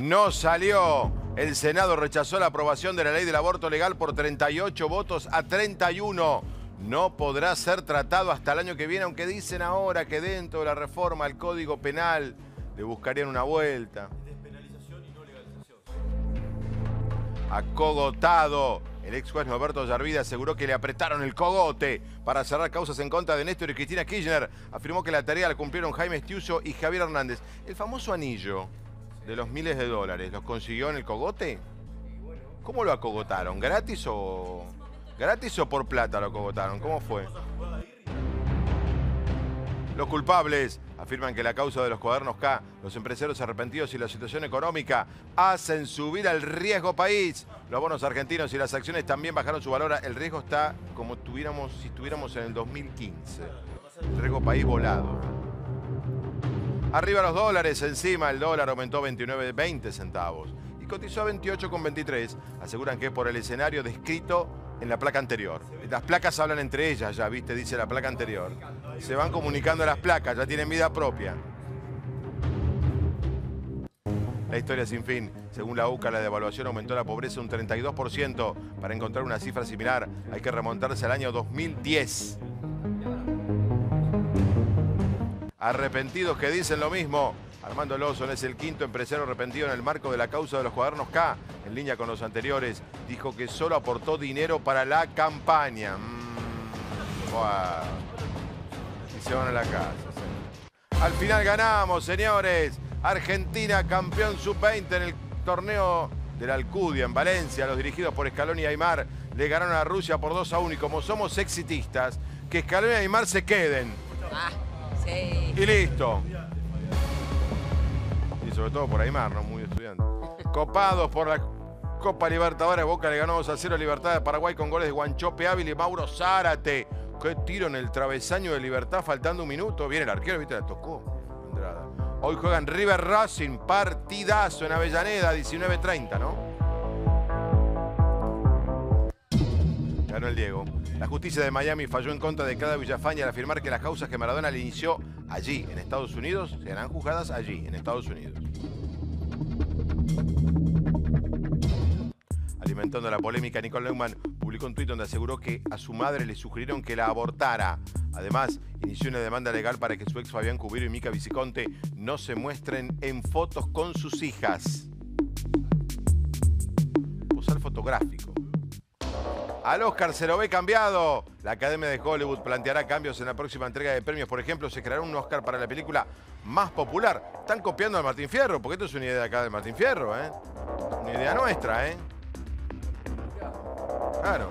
No salió. El Senado rechazó la aprobación de la ley del aborto legal por 38 votos a 31. No podrá ser tratado hasta el año que viene, aunque dicen ahora que dentro de la reforma al Código Penal le buscarían una vuelta. Despenalización y no legalización. Acogotado. El ex juez Norberto Oyarbide aseguró que le apretaron el cogote para cerrar causas en contra de Néstor y Cristina Kirchner. Afirmó que la tarea la cumplieron Jaime Stiusso y Javier Hernández. El famoso anillo de los miles de dólares, ¿los consiguió en el cogote? ¿Cómo lo acogotaron? ¿Gratis o...? ¿Gratis o por plata lo cogotaron? ¿Cómo fue? Los culpables afirman que la causa de los cuadernos K, los empresarios arrepentidos y la situación económica hacen subir al riesgo país. Los bonos argentinos y las acciones también bajaron su valor. El riesgo está como si estuviéramos en el 2015. El riesgo país volado. Arriba los dólares, encima el dólar aumentó 20 centavos y cotizó a 28,23. Aseguran que es por el escenario descrito en la placa anterior. Las placas hablan entre ellas ya, ¿viste? Dice la placa anterior. Se van comunicando las placas, ya tienen vida propia. La historia sin fin. Según la UCA, la devaluación aumentó la pobreza un 32%. Para encontrar una cifra similar, hay que remontarse al año 2010. Arrepentidos que dicen lo mismo. Armando Lozon es el quinto empresario arrepentido en el marco de la causa de los cuadernos K. En línea con los anteriores, dijo que solo aportó dinero para la campaña. Wow. Y se van a la casa. Al final ganamos, señores. Argentina campeón sub-20 en el torneo de la Alcudia en Valencia. Los dirigidos por Escalón y Aymar le ganaron a Rusia por 2-1. Y como somos exitistas, que Escalón y Aymar se queden. Sí. Y listo. Y sobre todo por Aymar, no muy estudiante. Copados por la Copa Libertadores, Boca le ganó 2-0 a Libertad de Paraguay con goles de Guanchope Ávila y Mauro Zárate. Qué tiro en el travesaño de Libertad, faltando un minuto. Viene el arquero, viste, la tocó. Andrada. Hoy juegan River Racing, partidazo en Avellaneda, 19:30, ¿no? Ganó el Diego. La justicia de Miami falló en contra de Cachavillafañe al afirmar que las causas que Maradona le inició allí, en Estados Unidos, serán juzgadas allí, en Estados Unidos. Alimentando la polémica, Nicole Neumann publicó un tuit donde aseguró que a su madre le sugirieron que la abortara. Además, inició una demanda legal para que su ex Fabián Cubero y Mica Viciconte no se muestren en fotos con sus hijas. Posar fotográfico. Al Oscar se lo ve cambiado. La Academia de Hollywood planteará cambios en la próxima entrega de premios. Por ejemplo, se creará un Oscar para la película más popular. Están copiando al Martín Fierro, porque esto es una idea de acá de Martín Fierro, ¿eh? Una idea nuestra, ¿eh? Claro.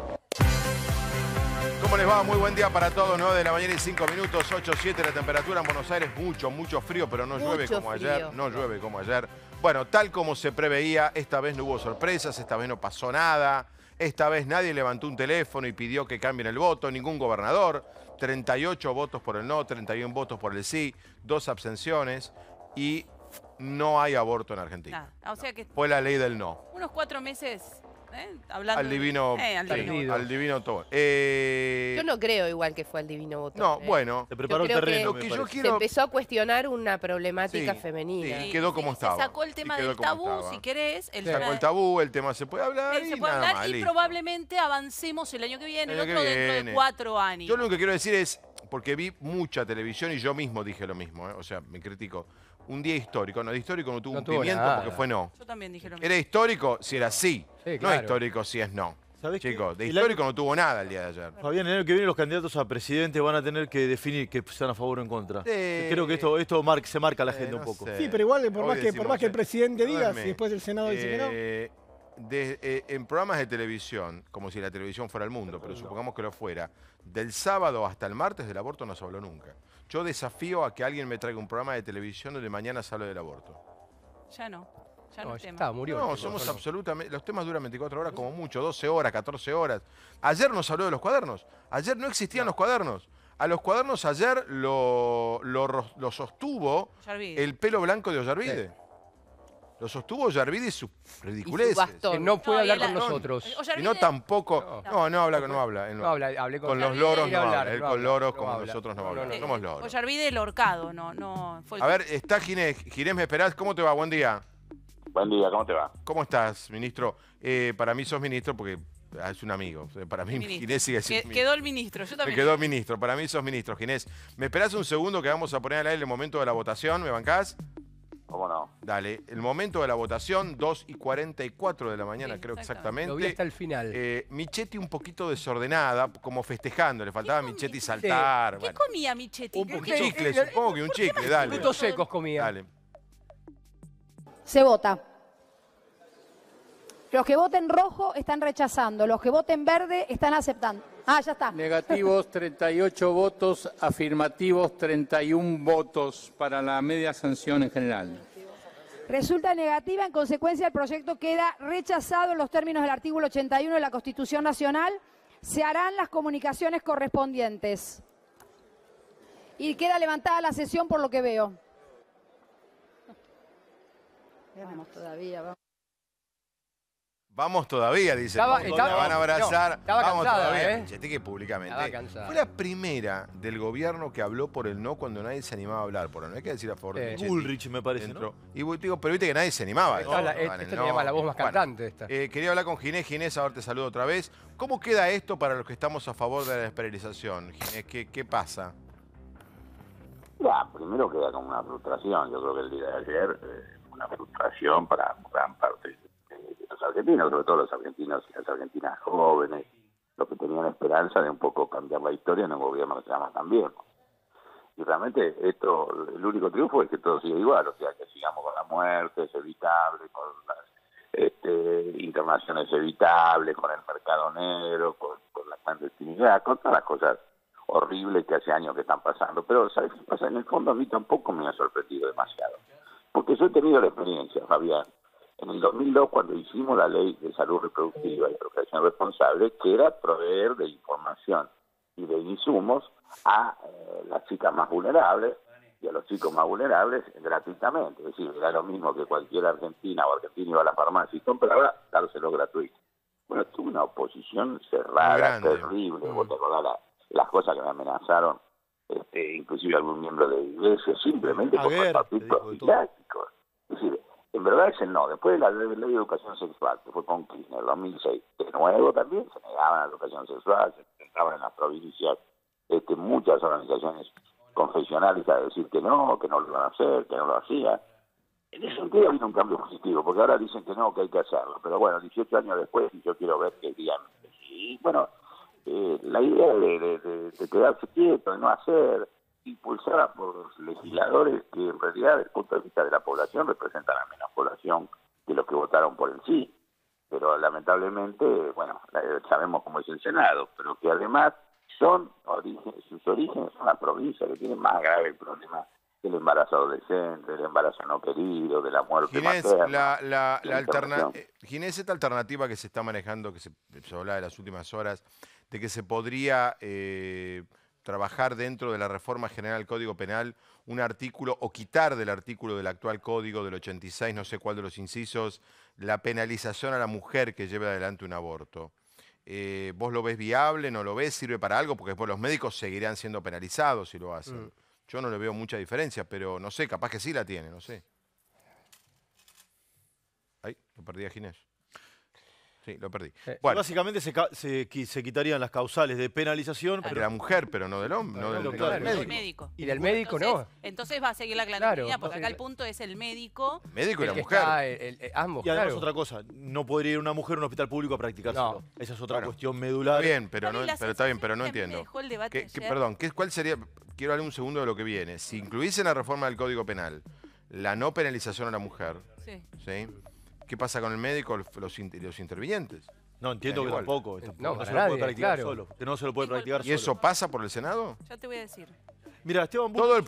¿Cómo les va? Muy buen día para todos. 9:05, 8:07 la temperatura en Buenos Aires. Mucho frío, pero no llueve como ayer. No llueve como ayer. Bueno, tal como se preveía, esta vez no hubo sorpresas, esta vez no pasó nada. Esta vez nadie levantó un teléfono y pidió que cambien el voto, ningún gobernador. 38 votos por el no, 31 votos por el sí, 2 abstenciones y no hay aborto en Argentina. O sea que fue la ley del no. Unos 4 meses hablando... Al divino todo. Yo no creo igual que fue al divino voto. No, bueno. Se preparó el terreno, que yo quiero... Se empezó a cuestionar una problemática femenina. Sí, quedó como estaba. Se sacó el tema del tabú, si querés. Se sacó el tabú, el tema se puede hablar y nada más. Y probablemente avancemos el año que viene, el otro dentro de 4 años. Yo lo que quiero decir es, porque vi mucha televisión y yo mismo dije lo mismo, o sea, me critico. Un día histórico. No, de histórico no tuvo un pimiento porque fue no. Yo también dije lo mismo. Era histórico si era sí. Sí, claro. No histórico si es no. Chicos, de histórico no tuvo nada el día de ayer. Fabián, el año que viene los candidatos a presidente van a tener que definir que están a favor o en contra. Creo que se marca la agenda un poco. Sí, pero igual, por más que el presidente diga, si después el Senado dice que no... En programas de televisión, como si la televisión fuera el mundo, pero supongamos que lo fuera, del sábado hasta el martes del aborto no se habló nunca. Yo desafío a que alguien me traiga un programa de televisión donde mañana se hable del aborto. Ya no es tema. No, somos absolutamente... Los temas duran 24 horas como mucho, 12 horas, 14 horas. Ayer nos habló de los cuadernos. Ayer no existían los cuadernos. A los cuadernos ayer lo sostuvo Oyarbide. El pelo blanco de Oyarbide. Sí. Lo sostuvo Oyarbide y su ridiculez. No puede hablar con nosotros. Y no tampoco... No habla, no habla. Hablé con los loros, no habla. Él con loros, como nosotros no habla. Somos loros. Oyarbide el horcado, no... A ver, está Ginés. Ginés, ¿me esperás? ¿Cómo te va? Buen día. Buen día, ¿cómo te va? ¿Cómo estás, ministro? Para mí sos ministro porque es un amigo. Para mí Ginés sigue siendo quedó el ministro, yo también. Me quedó ministro, para mí sos ministro, Ginés. ¿Me esperás un segundo que vamos a poner al aire el momento de la votación? ¿Me bancás? ¿Cómo no? Dale, el momento de la votación, 2:44 de la mañana, sí, creo exactamente. Lo vi hasta el final. Michetti un poquito desordenada, como festejando, le faltaba a Michetti saltar. ¿Qué comía Michetti? Un chicle, supongo que un chicle, dale. Frutos secos comía. Dale. Se vota. Los que voten rojo están rechazando, los que voten verde están aceptando. Ah, ya está. Negativos 38 votos, afirmativos 31 votos para la media sanción en general. Resulta negativa, en consecuencia el proyecto queda rechazado en los términos del artículo 81 de la Constitución Nacional. Se harán las comunicaciones correspondientes. Y queda levantada la sesión por lo que veo. Vamos todavía, vamos. Vamos todavía, dice. La van a abrazar. No, estaba vamos cansada, todavía. Michetti que públicamente. Fue la primera del gobierno que habló por el no cuando nadie se animaba a hablar por el no. Hay que decir a favor de Michetti. Bullrich, me parece, ¿no? Y digo, pero viste que nadie se animaba. Esta llama la voz más cantante. Esta. Quería hablar con Ginés. Ginés, ahora te saludo otra vez. ¿Cómo queda esto para los que estamos a favor de la despenalización? Ginés, ¿qué pasa? Ya, primero queda como una frustración. Yo creo que el día de ayer, una frustración para gran parte los argentinos, sobre todo los argentinos y las argentinas jóvenes, los que tenían esperanza de un poco cambiar la historia en un gobierno que se llama tan viejo. Y realmente esto, el único triunfo es que todo sigue igual, o sea, que sigamos con la muerte, es evitable, con las internaciones evitables, con el mercado negro, con la clandestinidad, con todas las cosas horribles que hace años que están pasando. Pero, ¿sabes qué pasa? En el fondo a mí tampoco me ha sorprendido demasiado. Porque yo he tenido la experiencia, Fabián, en el 2002, cuando hicimos la ley de salud reproductiva y procreación responsable, que era proveer de información y de insumos a las chicas más vulnerables y a los chicos más vulnerables gratuitamente. Es decir, era lo mismo que cualquier argentina o argentino iba a la farmacia y compraba, dárselo gratuito. Bueno, tuve una oposición cerrada, terrible, vos te acordás las cosas que me amenazaron, inclusive algún miembro de iglesia, simplemente por compartir profilácticos. Es decir, en verdad es el no. Después de la ley de educación sexual, que fue con Kirchner en 2006, de nuevo también se negaban a la educación sexual, se presentaban en las provincias muchas organizaciones confesionales a decir que no lo iban a hacer, que no lo hacían. En ese sentido ha habido un cambio positivo, porque ahora dicen que no, que hay que hacerlo. Pero bueno, 18 años después, y yo quiero ver que digan. Y bueno, la idea de quedarse quieto, de no hacer, impulsada por los legisladores que en realidad desde el punto de vista de la población representan a menos población de los que votaron por el sí, pero lamentablemente, bueno, sabemos cómo es el Senado, pero que además son sus orígenes son las provincias que tienen más grave el problema del embarazo adolescente, del embarazo no querido, de la muerte materna. Ginés, esta alternativa que se está manejando, que se hablaba de las últimas horas, de que se podría trabajar dentro de la reforma general del Código Penal un artículo o quitar del artículo del actual Código del 86, no sé cuál de los incisos, la penalización a la mujer que lleve adelante un aborto. ¿Vos lo ves viable? ¿No lo ves? ¿Sirve para algo? Porque después los médicos seguirán siendo penalizados si lo hacen. Yo no le veo mucha diferencia, pero no sé, capaz que sí la tiene, no sé. Ahí, lo perdí a Ginés. Sí, lo perdí. Bueno, básicamente se quitarían las causales de penalización. Pero de la mujer, pero no del hombre, no del médico. Y del médico entonces, no. Entonces va a seguir la clandestinidad, claro, porque acá el punto es el médico. El médico y la mujer. Ambos, y además otra cosa, no podría ir una mujer a un hospital público a practicárselo. No. Esa es otra cuestión medular. Bien, pero está bien, pero no entiendo. Perdón, ¿cuál sería? Quiero hablar un segundo de lo que viene. Si incluís en la reforma del Código Penal la no penalización a la mujer, ¿sí? ¿Qué pasa con el médico, los intervinientes? No, entiendo que tampoco. No se lo puede practicar solo. No se lo puede practicar solo. ¿Y eso pasa por el Senado? Ya te voy a decir. Mira, Esteban Bullrich.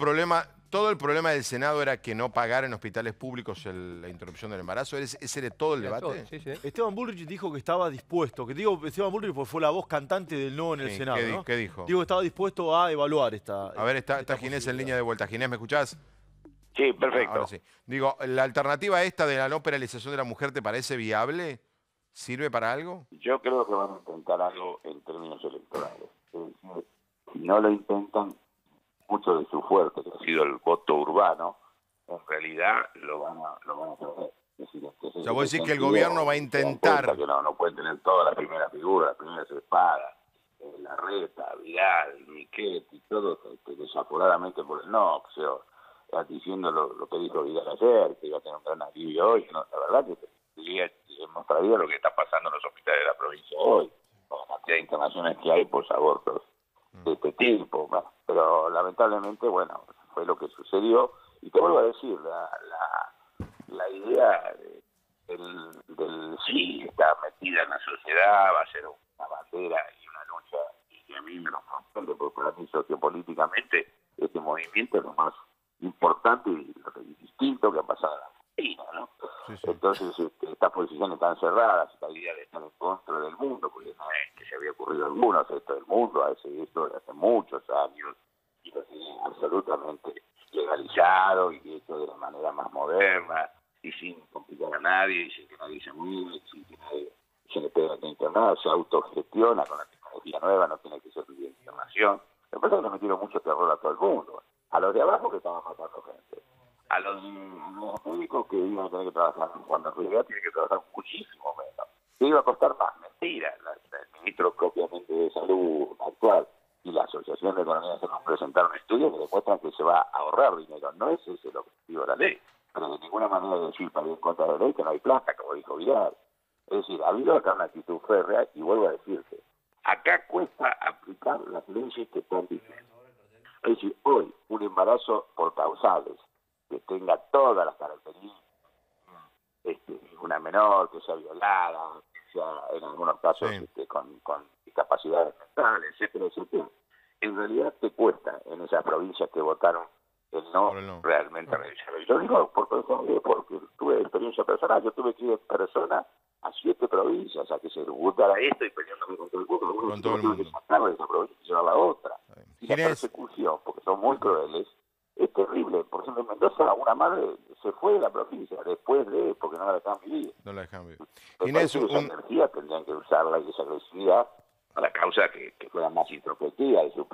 Todo el problema del Senado era que no pagara en hospitales públicos la interrupción del embarazo. ¿Ese era todo el debate? Sí, sí. Esteban Bullrich dijo que estaba dispuesto. Que digo Esteban Bullrich porque fue la voz cantante del no en el Senado. ¿Qué dijo? Digo que estaba dispuesto a evaluar esta. A ver, está Ginés en línea de vuelta. Ginés, ¿me escuchás? Sí, perfecto. Ahora sí. Digo, ¿la alternativa esta de la no penalización de la mujer te parece viable? ¿Sirve para algo? Yo creo que van a intentar algo en términos electorales. Si no lo intentan, mucho de su fuerte, que ha sido el voto urbano, en realidad lo van a perder. Es decir, O sea, vos decís que el gobierno va a intentar... Que no pueden tener todas las primeras figuras, las primeras espadas, la reta, Vidal, Michetti, todo desaforadamente por el no, o sea, diciendo lo que dijo Vidal ayer, que iba a tener un gran alivio hoy, no, la verdad que mostraría lo que está pasando en los hospitales de la provincia hoy, con la cantidad de internaciones que hay por abortos de este tipo, pero lamentablemente, bueno, fue lo que sucedió, y te vuelvo a decir, la idea del sí está metida en la sociedad, va a ser una bandera y una lucha, y a mí me lo confunde, porque para mí sociopolíticamente este movimiento es lo más importante y lo distinto que ha pasado en la Argentina, ¿no? Sí, sí. Entonces estas posiciones están cerradas, esta idea de estar en contra del mundo, porque no es que se había ocurrido algunos esto del mundo, esto de hace muchos años, y lo tienen absolutamente legalizado y hecho de la manera más moderna, y sin complicar a nadie, y sin que nadie se mueve, sin que nadie se le pegue la internada, se autogestiona con la tecnología nueva, no tiene que ser de información. Lo que pasa es que le metieron mucho terror a todo el mundo, a los de abajo que estaban matando gente, a los médicos que iban a tener que trabajar, cuando en realidad tiene que trabajar muchísimo menos, que iba a costar más, mentira, el ministro propiamente de salud actual y la Asociación de Economía se nos presentaron estudios que demuestran que se va a ahorrar dinero, no ese es el objetivo de la ley. Pero de ninguna manera de decir para ir en contra de la ley que no hay plata, como dijo Vidal. Es decir, ha habido acá una actitud férrea y vuelvo a decirte, acá cuesta aplicar las leyes que están vigentes. Es decir, hoy, un embarazo por causales, que tenga todas las características, una menor que sea violada, que sea en algunos casos sí, con discapacidades mentales, etcétera, etcétera, en realidad te cuesta en esas provincias que votaron el no realmente revisarlo. Yo digo porque tuve experiencia personal, yo tuve que ir en persona a 7 provincias a que se votara esto y peleándome con todo el mundo, con todo el mundo. Que sacaron de esa provincia y llevar a la otra. Y la persecución, porque son muy crueles, es terrible. Por ejemplo, en Mendoza una madre se fue de la provincia después de, porque no la dejaban vivir. No la dejaban vivir. Esa energía tendrían que usarla y esa agresividad a la causa que fuera más introspectiva de su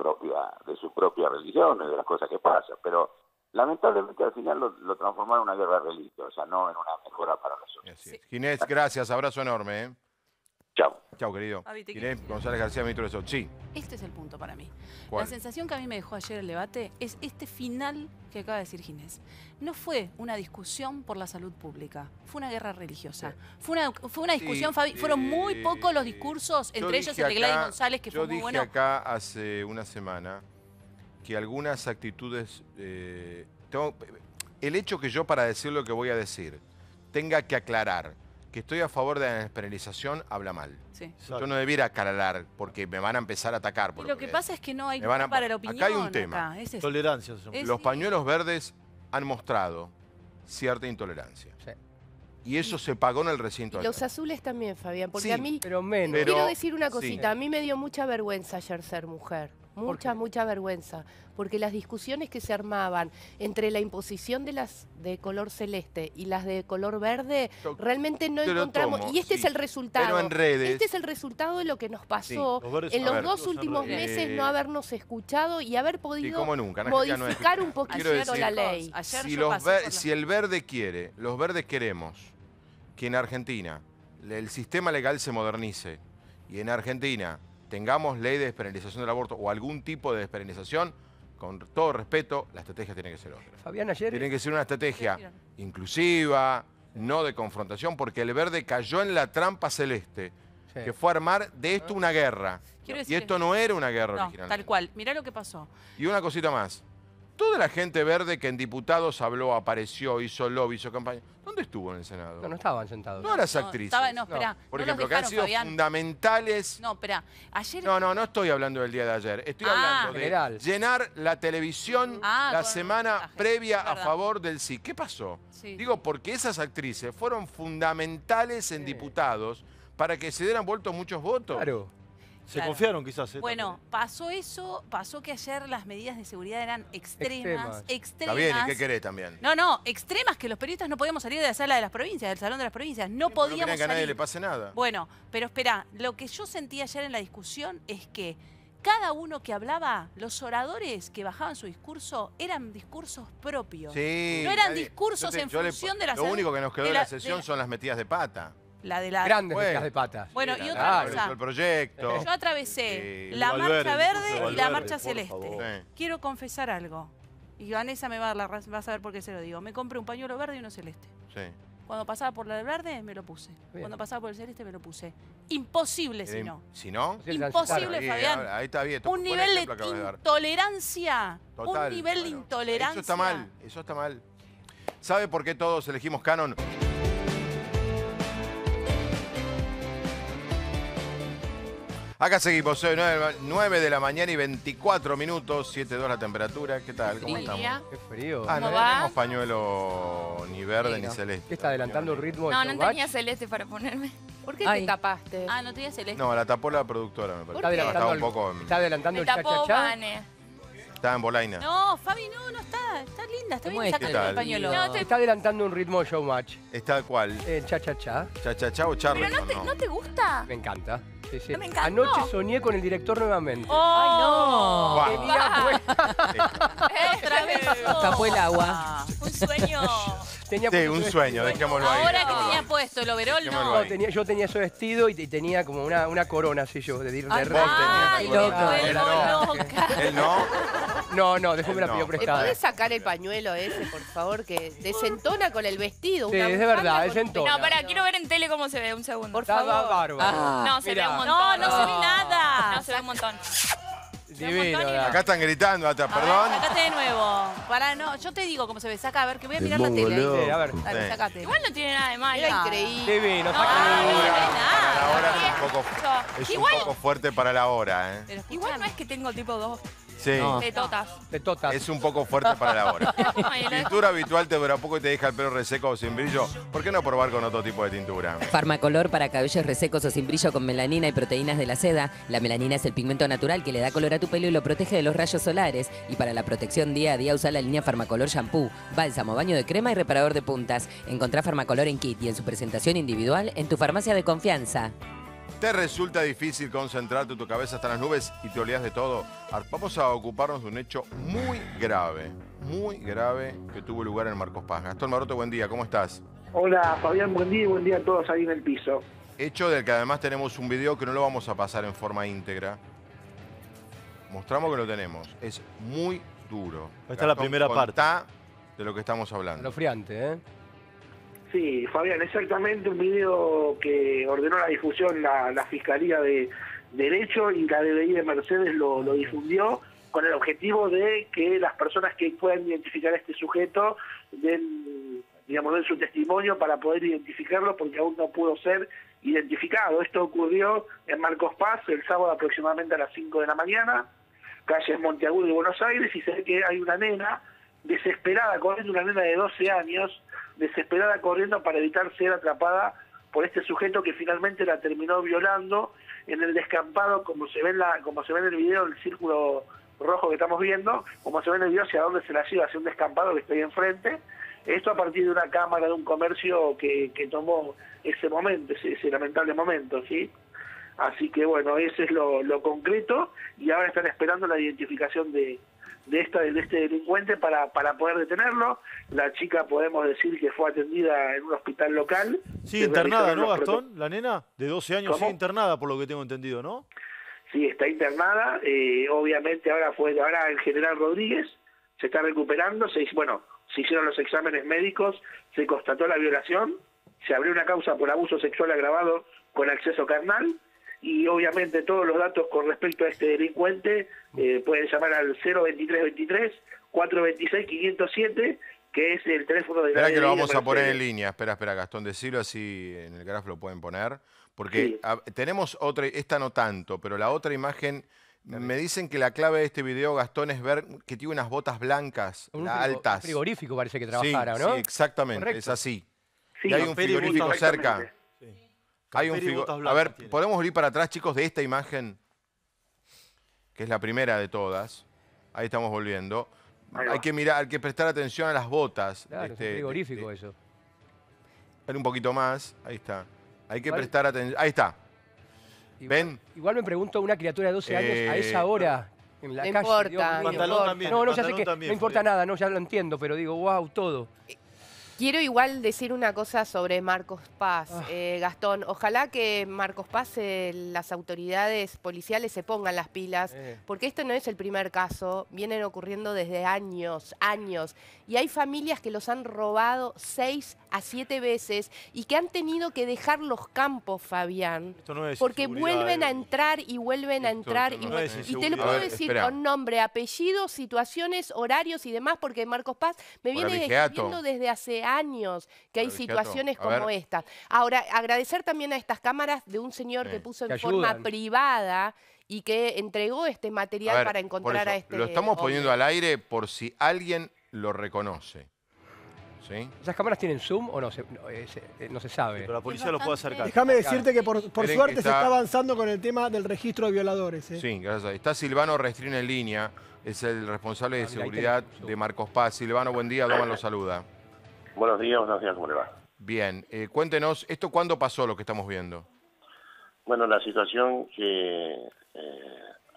propia religión y de las cosas que pasan, pero lamentablemente al final lo transformaron en una guerra religiosa, no en una mejora para nosotros. Sí. Ginés, gracias, abrazo enorme. Chao. Chao, querido. Ginés González García, ministro de Salud. Sí. Este es el punto para mí. ¿Cuál? La sensación que a mí me dejó ayer el debate es este final que acaba de decir Ginés. No fue una discusión por la salud pública, fue una guerra religiosa. Fue una discusión, sí, Fabi, fueron muy pocos los discursos, entre ellos el de Gladys González, que fue muy bueno. Yo dije acá hace una semana que algunas actitudes... el hecho que yo, para decir lo que voy a decir, tenga que aclarar que estoy a favor de la despenalización, habla mal. Sí. Yo no debiera aclarar porque me van a empezar a atacar. Por y lo que pasa es que no hay lugar para la opinión. Acá hay un tema. Es tolerancia. Los pañuelos verdes han mostrado cierta intolerancia. Sí. Y eso se pagó en el recinto. Y los azules también, Fabián, porque sí, a mí... pero menos. Quiero decir una cosita. Sí. A mí me dio mucha vergüenza ayer ser mujer. Mucha vergüenza, porque las discusiones que se armaban entre la imposición de las de color celeste y las de color verde, realmente no encontramos, tomo, y este sí, es el resultado, pero en redes, este es el resultado de lo que nos pasó, sí, en los dos últimos meses no habernos escuchado y haber podido modificar un poquito la ley. Si el verde quiere, los verdes queremos que en Argentina el sistema legal se modernice y en Argentina tengamos ley de despenalización del aborto o algún tipo de despenalización, con todo respeto, la estrategia tiene que ser otra. Fabián, ayer... tiene que ser una estrategia inclusiva, no de confrontación, porque el verde cayó en la trampa celeste, sí, que fue armar de esto una guerra. Y esto no era una guerra original. Tal cual, mirá lo que pasó. Y una cosita más. Toda la gente verde que en diputados habló, apareció, hizo lobby, hizo campaña. ¿Dónde estuvo en el Senado? No, no estaban sentados. No, las actrices. No, espera. No. Por ejemplo, que han sido fundamentales. No, espera. Ayer... No estoy hablando del día de ayer. Estoy hablando de general, llenar la televisión la semana previa a favor del sí. ¿Qué pasó? Sí. Digo, porque esas actrices fueron fundamentales en diputados para que se dieran vueltos muchos votos. Claro. Se confiaron quizás. Bueno, pasó eso, pasó que ayer las medidas de seguridad eran extremas. Está bien, ¿y qué querés también? No, extremas que los periodistas no podíamos salir de la sala de las provincias, del salón de las provincias, no podíamos salir. No quieren que a nadie le pase nada. Bueno, pero espera, lo que yo sentí ayer en la discusión es que Cada uno que hablaba, los oradores que bajaban su discurso, eran discursos propios. Sí, no eran discursos en función de las... Lo único que nos quedó de la sesión son las metidas de pata. Grandes metidas de pata. Bueno, y otra cosa. El proyecto. Yo atravesé la marcha verde y la marcha celeste. Quiero confesar algo. Y Vanessa me va a dar la, va a saber por qué se lo digo. Me compré un pañuelo verde y uno celeste. Sí. Cuando pasaba por la verde, me lo puse. Bien. Cuando pasaba por el celeste, me lo puse. Imposible, si no. ¿Si no? Imposible, Fabián. Ahí está bien. Un nivel de intolerancia. Total, un nivel de intolerancia. Eso está mal. Eso está mal. ¿Sabe por qué todos elegimos Canon? Acá seguimos, hoy 9 de la mañana y 24 minutos, 7 grados la temperatura. ¿Qué tal? ¿Cómo estamos? Qué frío. Ah, no tenemos pañuelo ni verde ni celeste. ¿Qué está adelantando el ritmo? No, no tenía celeste para ponerme. ¿Por qué te tapaste? Ah, no tenía celeste. No, la tapó la productora, me parece. Está adelantando el cha-cha-cha. Está en bolaina. No, Fabi, no está. Está linda, está bien sacando el pañuelo. Está adelantando un ritmo de showmatch. ¿Está cuál? El cha-cha-cha. ¿Cha-cha-cha o Charleston? ¿Pero no te gusta? Me encanta. Sí, sí. No, me encantó. Anoche soñé con el director nuevamente. ¡Oh! ¡Ay, no! Wow. Otra vez. Hasta fue el agua. Un sueño. Tenía sí, un sueño, dejémoslo ahora ahí. Ahora que tenía puesto el overol, no. Yo tenía ese vestido y tenía como una corona, así yo, de ir de rey. ¡Ay, loco! ¿Él no? No, después me la pidió prestada. ¿Me podés sacar el pañuelo ese, por favor? Que desentona con el vestido. Sí, es de verdad, desentona. No, pará, quiero ver en tele cómo se ve, un segundo. Por favor. Está bárbaro. No, se ve un montón. No se ve nada. No, se ve un montón. Divino, acá están gritando atrás, perdón. Sacate de nuevo. Pará, no, yo te digo cómo se ve. Saca, a ver, que voy a mirar la tele. Sí, a ver. Dale, sacate. Igual no tiene nada de malo. Era increíble. Divino, saca. No, no tiene nada. La hora es un poco fuerte para la hora, ¿eh? Pero igual no es que tengo tipo 2. Sí. No. De totas. De totas. Es un poco fuerte para la hora. Pintura habitual te dura poco y te deja el pelo reseco o sin brillo. ¿Por qué no probar con otro tipo de tintura? Farmacolor para cabellos resecos o sin brillo con melanina y proteínas de la seda. La melanina es el pigmento natural que le da color a tu pelo y lo protege de los rayos solares. Y para la protección día a día usa la línea Farmacolor Shampoo, bálsamo, baño de crema y reparador de puntas. Encontrá Farmacolor en kit y en su presentación individual en tu farmacia de confianza. ¿Te resulta difícil concentrarte, tu cabeza está en las nubes y te olvidas de todo? Vamos a ocuparnos de un hecho muy grave que tuvo lugar en Marcos Paz. Gastón Marote, buen día, ¿cómo estás? Hola, Fabián, buen día y buen día a todos ahí en el piso. Hecho del que además tenemos un video que no lo vamos a pasar en forma íntegra. Mostramos que lo tenemos. Es muy duro. Esta es la primera parte de lo que estamos hablando. Lo friante, ¿eh? Sí, Fabián, exactamente un video que ordenó la difusión la Fiscalía de Derecho y la DBI de Mercedes lo difundió con el objetivo de que las personas que puedan identificar a este sujeto den su testimonio para poder identificarlo porque aún no pudo ser identificado. Esto ocurrió en Marcos Paz el sábado aproximadamente a las 5 de la mañana, calles Monteagudo y Buenos Aires, y se ve que hay una nena desesperada corriendo, una nena de 12 años, desesperada corriendo para evitar ser atrapada por este sujeto que finalmente la terminó violando en el descampado, como se ve en el video, el círculo rojo que estamos viendo, como se ve en el video hacia dónde se la lleva, hacia un descampado que está ahí enfrente. Esto a partir de una cámara de un comercio que tomó ese momento, ese lamentable momento, ¿sí? Así que bueno, eso es lo concreto, y ahora están esperando la identificación de este delincuente para poder detenerlo. La chica podemos decir que fue atendida en un hospital local. Sí, internada, ¿no, Gastón? La nena de 12 años sigue internada, por lo que tengo entendido, ¿no? Sí, está internada. Obviamente ahora el general Rodríguez se está recuperando. Se hicieron los exámenes médicos, se constató la violación, se abrió una causa por abuso sexual agravado con acceso carnal. Y obviamente todos los datos con respecto a este delincuente pueden llamar al 02323 426 507, que es el teléfono de la... Espera que lo vamos a poner en línea. Espera, Gastón, decilo así en el graf lo pueden poner. Porque sí, tenemos otra, esta no tanto, pero la otra imagen... Me dicen que la clave de este video, Gastón, es ver que tiene unas botas blancas, altas. Un frigorífico parece que trabajara, sí, ¿no? Sí, exactamente, correcto. Es así. Sí, y hay un frigorífico cerca. Hay un A ver, podemos ir para atrás, chicos, de esta imagen, que es la primera de todas. Ahí estamos volviendo. Ahí hay que mirar, hay que prestar atención a las botas. Claro, es frigorífico eso. Dale un poquito más, ahí está. Hay que prestar atención. Ahí está. ¿Ven? Igual me pregunto, una criatura de 12 años a esa hora... En la calle, importa, Dios mío. Pantalón también. No, no, ya sé que también, no importa nada, no, ya lo entiendo, pero digo, wow, todo. Quiero igual decir una cosa sobre Marcos Paz, Gastón. Ojalá que Marcos Paz, las autoridades policiales se pongan las pilas, porque esto no es el primer caso, vienen ocurriendo desde años, años. Y hay familias que los han robado 6 a 7 veces y que han tenido que dejar los campos, Fabián, no porque vuelven a entrar y vuelven a entrar. Y te lo puedo decir con nombre, apellido, situaciones, horarios y demás, porque Marcos Paz me viene escribiendo desde hace años que hay situaciones como esta. Ahora, agradecer también a estas cámaras de un señor que puso en forma privada y que entregó este material para encontrar a este... Lo estamos poniendo al aire por si alguien lo reconoce. ¿Sí? ¿Esas cámaras tienen zoom o no se, no se sabe? Sí, pero la policía los puede acercar. Déjame decirte que por suerte que se está avanzando con el tema del registro de violadores. Sí, gracias. Está Silvano Restrina en línea, es el responsable de seguridad de Marcos Paz. Silvano, buen día, Doman lo saluda. Buenos días, ¿cómo le va? Bien, cuéntenos, ¿esto cuándo pasó lo que estamos viendo? Bueno, la situación que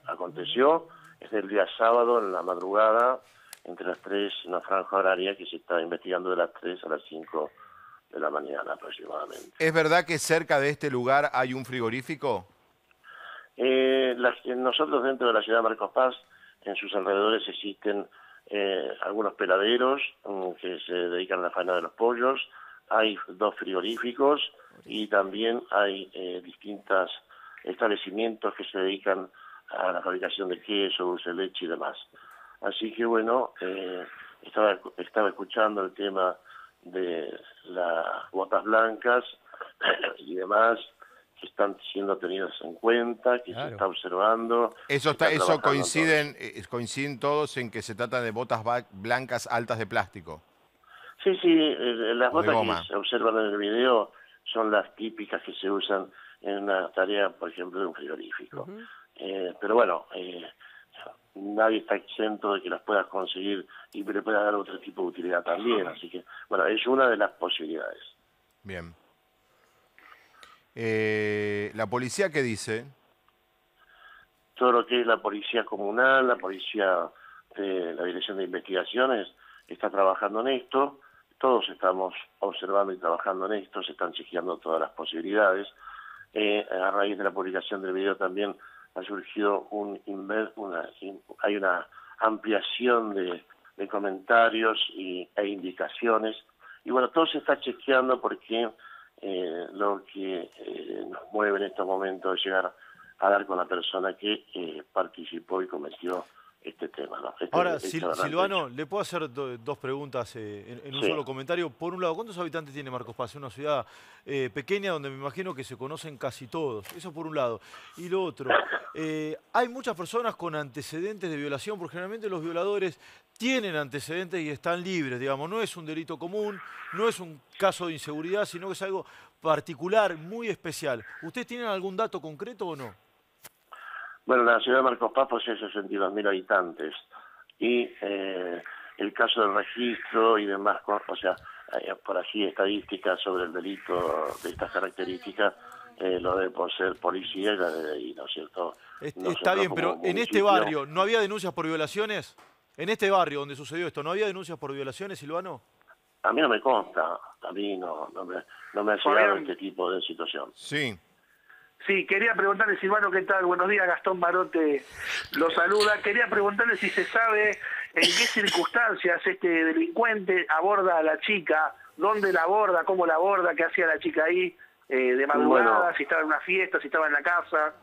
aconteció es el día sábado, en la madrugada, entre las 3, una franja horaria que se está investigando de las 3 a las 5 de la mañana aproximadamente. ¿Es verdad que cerca de este lugar hay un frigorífico? Nosotros dentro de la ciudad de Marcos Paz, en sus alrededores existen algunos peladeros que se dedican a la faena de los pollos, hay 2 frigoríficos y también hay distintos establecimientos que se dedican a la fabricación de queso, dulce de leche y demás. Así que bueno, estaba escuchando el tema de las botas blancas y demás que están siendo tenidas en cuenta, que se está observando. Eso coinciden todos en que se trata de botas blancas altas de plástico. Sí, sí, las botas que se observan en el video son las típicas que se usan en una tarea, por ejemplo, de un frigorífico. Pero bueno... nadie está exento de que las puedas conseguir y le puedas dar otro tipo de utilidad también. Así que, bueno, es una de las posibilidades. Bien. ¿La policía qué dice? Todo lo que es la policía comunal, la policía de la Dirección de Investigaciones está trabajando en esto. Todos estamos observando y trabajando en esto. Se están chequeando todas las posibilidades. A raíz de la publicación del video también... ha surgido hay una ampliación de comentarios e indicaciones. Y bueno, todo se está chequeando porque lo que nos mueve en estos momentos es llegar a dar con la persona que participó y cometió este tema, ¿no? Ahora, Silvano, ¿le puedo hacer dos preguntas en un solo comentario? Por un lado, ¿cuántos habitantes tiene Marcos Paz? Es una ciudad pequeña donde me imagino que se conocen casi todos. Eso por un lado. Y lo otro, hay muchas personas con antecedentes de violación, porque generalmente los violadores tienen antecedentes y están libres, digamos. No es un delito común, no es un caso de inseguridad, sino que es algo particular, muy especial. ¿Ustedes tienen algún dato concreto o no? Bueno, la ciudad de Marcos Paz posee 62.000 habitantes y el caso del registro y demás, o sea, por así estadísticas sobre el delito de estas características, lo de poseer policía y la de ahí, ¿no es cierto? Está bien, pero en este barrio, ¿no había denuncias por violaciones? En este barrio donde sucedió esto, ¿no había denuncias por violaciones, Silvano? A mí no me consta, a mí no me ha llegado este tipo de situación. Sí. Sí, quería preguntarle, Silvano, ¿qué tal? Buenos días, Gastón Marote lo saluda. Quería preguntarle si se sabe en qué circunstancias este delincuente aborda a la chica, dónde la aborda, cómo la aborda, qué hacía la chica ahí, de madrugada, bueno, si estaba en una fiesta, si estaba en la casa.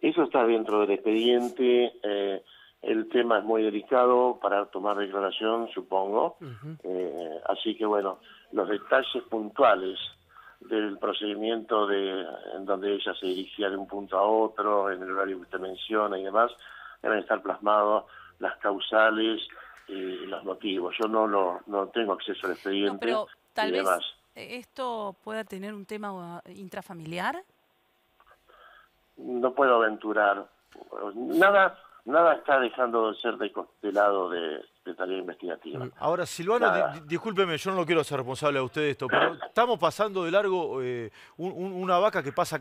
Eso está dentro del expediente. El tema es muy delicado para tomar declaración, supongo. Así que, bueno, los detalles puntuales del procedimiento en donde ella se dirigía de un punto a otro, en el horario que usted menciona y demás, deben estar plasmados las causales y los motivos. Yo no tengo acceso al expediente. No, pero tal vez esto pueda tener un tema intrafamiliar. No puedo aventurar. Nada está dejando de ser de lado de Secretaría Investigativa. Ahora, Silvano, discúlpeme, yo no lo quiero hacer responsable a usted de esto, pero estamos pasando de largo una vaca que pasa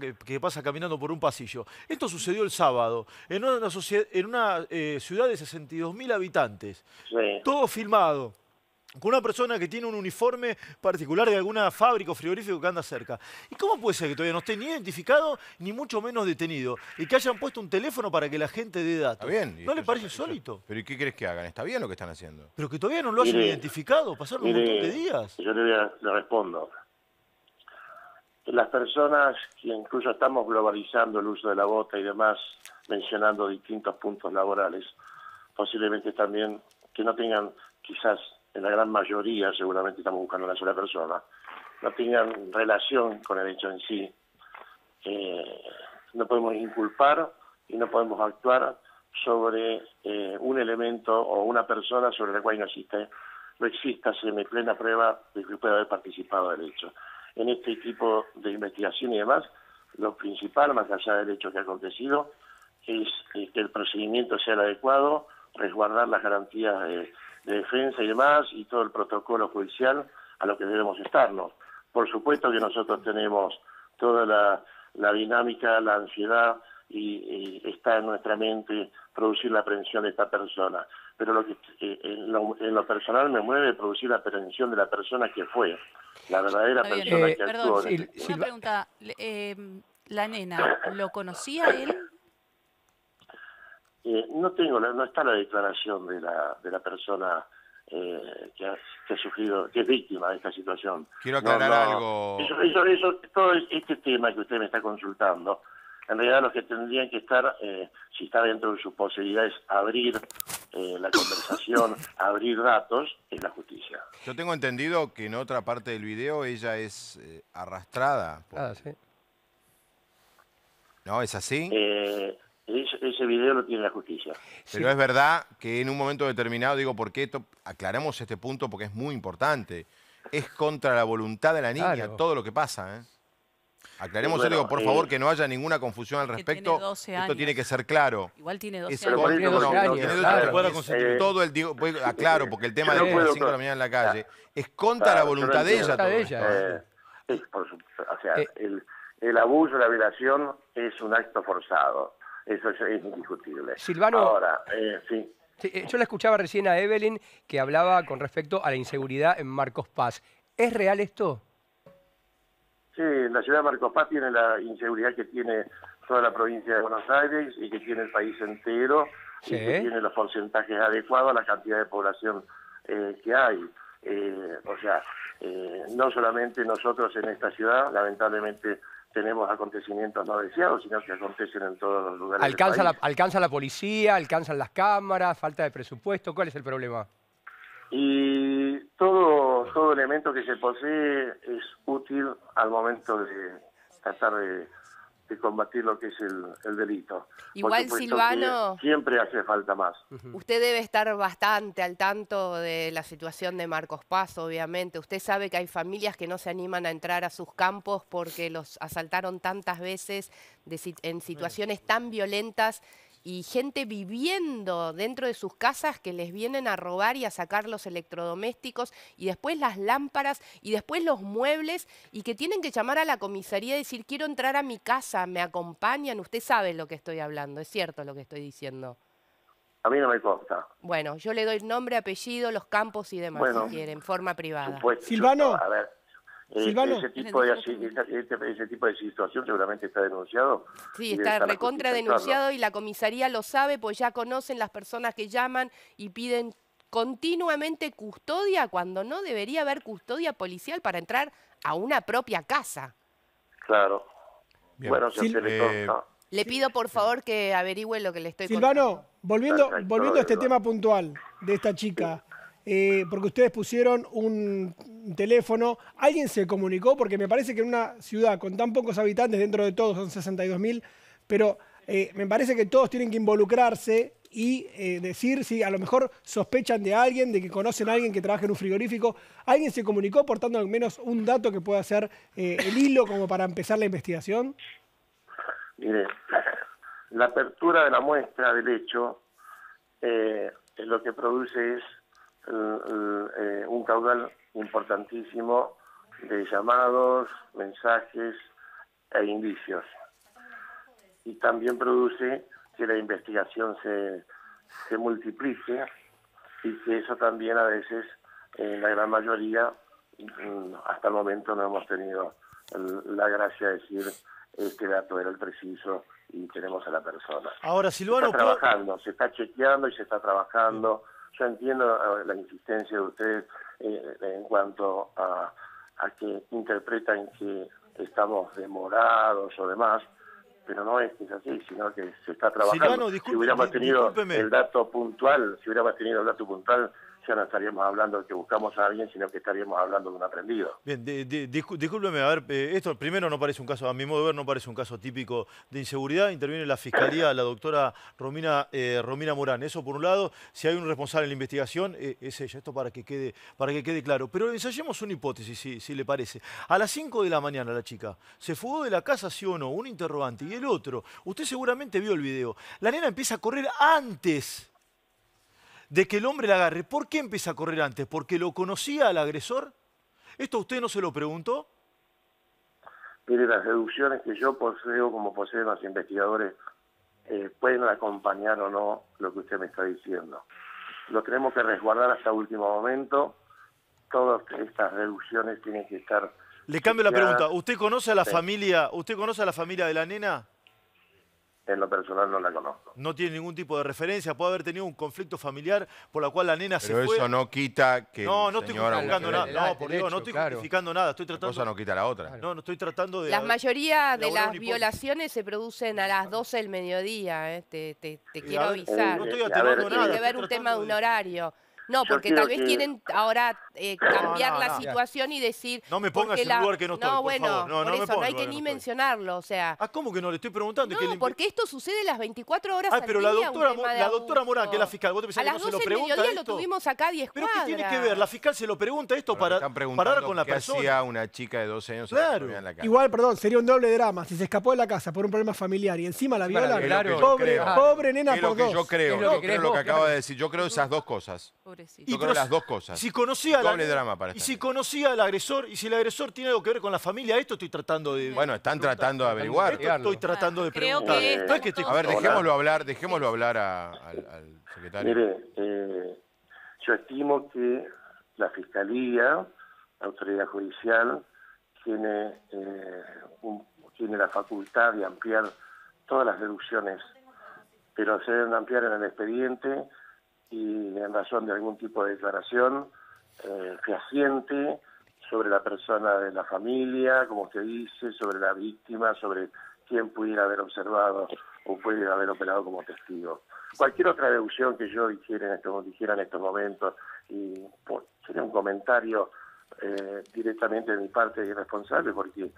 caminando por un pasillo. Esto sucedió el sábado, en una ciudad de 62.000 habitantes, sí. Todo filmado, con una persona que tiene un uniforme particular de alguna fábrica o frigorífico que anda cerca. ¿Y cómo puede ser que todavía no esté ni identificado, ni mucho menos detenido? Y que hayan puesto un teléfono para que la gente dé datos. Está bien. ¿No le parece insólito? ¿Pero y qué crees que hagan? ¿Está bien lo que están haciendo? Pero que todavía no lo hayan identificado, pasaron un montón de días. Yo le respondo. Las personas que incluso estamos globalizando el uso de la bota y demás, mencionando distintos puntos laborales, posiblemente también que no tengan quizás... en la gran mayoría, seguramente estamos buscando a una sola persona, no tengan relación con el hecho en sí. No podemos inculpar y no podemos actuar sobre un elemento o una persona sobre la cual no exista semiplena prueba de que pueda haber participado del hecho. En este tipo de investigación y demás, lo principal, más allá del hecho que ha acontecido, es que el procedimiento sea el adecuado, resguardar las garantías de defensa y demás, y todo el protocolo judicial a lo que debemos estarnos. Por supuesto que nosotros tenemos toda la dinámica, la ansiedad, y está en nuestra mente producir la aprehensión de esta persona. Pero lo que en lo personal me mueve producir la aprehensión de la persona que fue, la verdadera persona que actuó. Perdón, una pregunta. ¿La nena lo conocía él? No está la declaración de la persona que ha sufrido, que es víctima de esta situación. Quiero aclarar algo. Todo este tema que usted me está consultando, en realidad los que tendrían que estar, si está dentro de sus posibilidades, abrir la conversación, abrir datos, es la justicia. Yo tengo entendido que en otra parte del video ella es arrastrada. Por... Ah, sí. ¿No? ¿Es así? Ese video lo tiene la justicia. Pero sí. Es verdad que en un momento determinado, digo, porque esto, aclaremos este punto porque es muy importante, es contra la voluntad de la niña, claro. Todo lo que pasa. Aclaremos, bueno, digo, por favor, que no haya ninguna confusión al respecto. Tiene 12 años. Esto tiene que ser claro. Igual tiene 12 años. Aclaro, porque el tema de las 5 de la mañana en la calle es contra la voluntad de ella. O sea, el abuso, la violación es un acto forzado. Eso es indiscutible. Silvano, ahora, sí. Yo la escuchaba recién a Evelyn que hablaba con respecto a la inseguridad en Marcos Paz. ¿Es real esto? Sí, la ciudad de Marcos Paz tiene la inseguridad que tiene toda la provincia de Buenos Aires y que tiene el país entero, sí. Y que tiene los porcentajes adecuados a la cantidad de población que hay. No solamente nosotros en esta ciudad, lamentablemente... tenemos acontecimientos no deseados, sino que acontecen en todos los lugares. ¿Alcanza la policía? ¿Alcanzan las cámaras? ¿Falta de presupuesto? ¿Cuál es el problema? Y todo elemento que se posee es útil al momento de tratar de combatir lo que es el delito. Igual, Silvano... siempre hace falta más. Usted debe estar bastante al tanto de la situación de Marcos Paz, obviamente. Usted sabe que hay familias que no se animan a entrar a sus campos porque los asaltaron tantas veces en situaciones tan violentas y gente viviendo dentro de sus casas que les vienen a robar y a sacar los electrodomésticos y después las lámparas y después los muebles y que tienen que llamar a la comisaría y decir quiero entrar a mi casa, me acompañan, usted sabe lo que estoy hablando, es cierto lo que estoy diciendo. A mí no me consta. Bueno, yo le doy nombre, apellido, los campos y demás, bueno, si quieren, forma privada. Supuesto, Silvano, a ver. Ese tipo de situación seguramente está denunciado. Sí, está recontra denunciado y la comisaría lo sabe, pues ya conocen las personas que llaman y piden continuamente custodia cuando no debería haber custodia policial para entrar a una propia casa. Claro. Bien. Bueno, sí, le pido por favor que averigüe lo que le estoy contando. Silvano, volviendo a este tema puntual de esta chica... porque ustedes pusieron un teléfono, alguien se comunicó, porque me parece que en una ciudad con tan pocos habitantes, dentro de todos son 62.000, pero me parece que todos tienen que involucrarse y decir si a lo mejor sospechan de alguien, de que conocen a alguien que trabaja en un frigorífico. ¿Alguien se comunicó aportando al menos un dato que pueda ser el hilo como para empezar la investigación? Mire, la apertura de la muestra del hecho lo que produce es un caudal importantísimo de llamados, mensajes e indicios. Y también produce que la investigación se multiplique y que eso también a veces, en la gran mayoría, hasta el momento no hemos tenido la gracia de decir este dato era el preciso y tenemos a la persona. Ahora, Silvano, se está trabajando, se está chequeando y se está trabajando. Yo entiendo la insistencia de ustedes en cuanto a que interpretan que estamos demorados o demás, pero no es que es así, sino que se está trabajando. Silvano, disculpe, si hubiéramos tenido el dato puntual, ya no estaríamos hablando de que buscamos a alguien, sino que estaríamos hablando de un aprendido. Bien, discúlpeme, a ver, esto primero no parece un caso, a mi modo de ver, no parece un caso típico de inseguridad. Interviene la Fiscalía, la doctora Romina Morán. Eso por un lado, si hay un responsable en la investigación, es ella, esto para que quede claro. Pero ensayemos una hipótesis, si le parece. A las 5 de la mañana la chica se fugó de la casa, sí o no, un interrogante, y el otro, usted seguramente vio el video, la nena empieza a correr antes de que el hombre la agarre. ¿Por qué empieza a correr antes? ¿Porque lo conocía al agresor? ¿Esto usted no se lo preguntó? Mire, las deducciones que yo poseo, como poseen los investigadores, pueden acompañar o no lo que usted me está diciendo. Lo tenemos que resguardar hasta último momento. Todas estas deducciones tienen que estar... Le cambio la pregunta. ¿Usted conoce a la familia de la nena? En lo personal no la conozco. No tiene ningún tipo de referencia, puede haber tenido un conflicto familiar por la cual la nena se fue. Pero eso no quita que... No, no estoy justificando nada, estoy tratando... Una cosa no quita la otra. No, no estoy tratando de... La mayoría de las violaciones se producen a las 12 del mediodía, te quiero avisar. No estoy atendiendo nada. Tiene que ver un tema de un horario. No, porque tal vez quieren ahora cambiar la situación y decir... No me pongas en un lugar que no estoy, por favor. No, bueno, por eso no hay que ni mencionarlo, o sea... Ah, ¿cómo que no? Le estoy preguntando. No, porque esto sucede las 24 horas al día. Ah, pero la doctora Morán, que es la fiscal, vos te pensás que no se lo pregunta esto. A las 12 del mediodía lo tuvimos acá a 10 cuadras. ¿Pero qué tiene que ver? La fiscal se lo pregunta esto para parar con la persona. Hacía una chica de 12 años. Claro. Igual, perdón, sería un doble drama. Si se escapó de la casa por un problema familiar y encima la viola, pobre nena por dos. Es lo que yo creo, no creo lo que acaba de decir. Yo creo esas dos cosas. Pobrecito. Yo creo las dos cosas. Si conocía al agresor, y si el agresor tiene algo que ver con la familia, esto estoy tratando de... Bueno, están tratando de averiguar. Esto estoy tratando de preguntar. A ver, dejémoslo hablar al secretario. Mire, yo estimo que la Fiscalía, la autoridad judicial, tiene la facultad de ampliar todas las deducciones, pero se deben ampliar en el expediente y en razón de algún tipo de declaración fehaciente sobre la persona de la familia, como usted dice, sobre la víctima, sobre quién pudiera haber observado o pudiera haber operado como testigo. Cualquier otra deducción que yo dijera en estos momentos y sería un comentario directamente de mi parte irresponsable, porque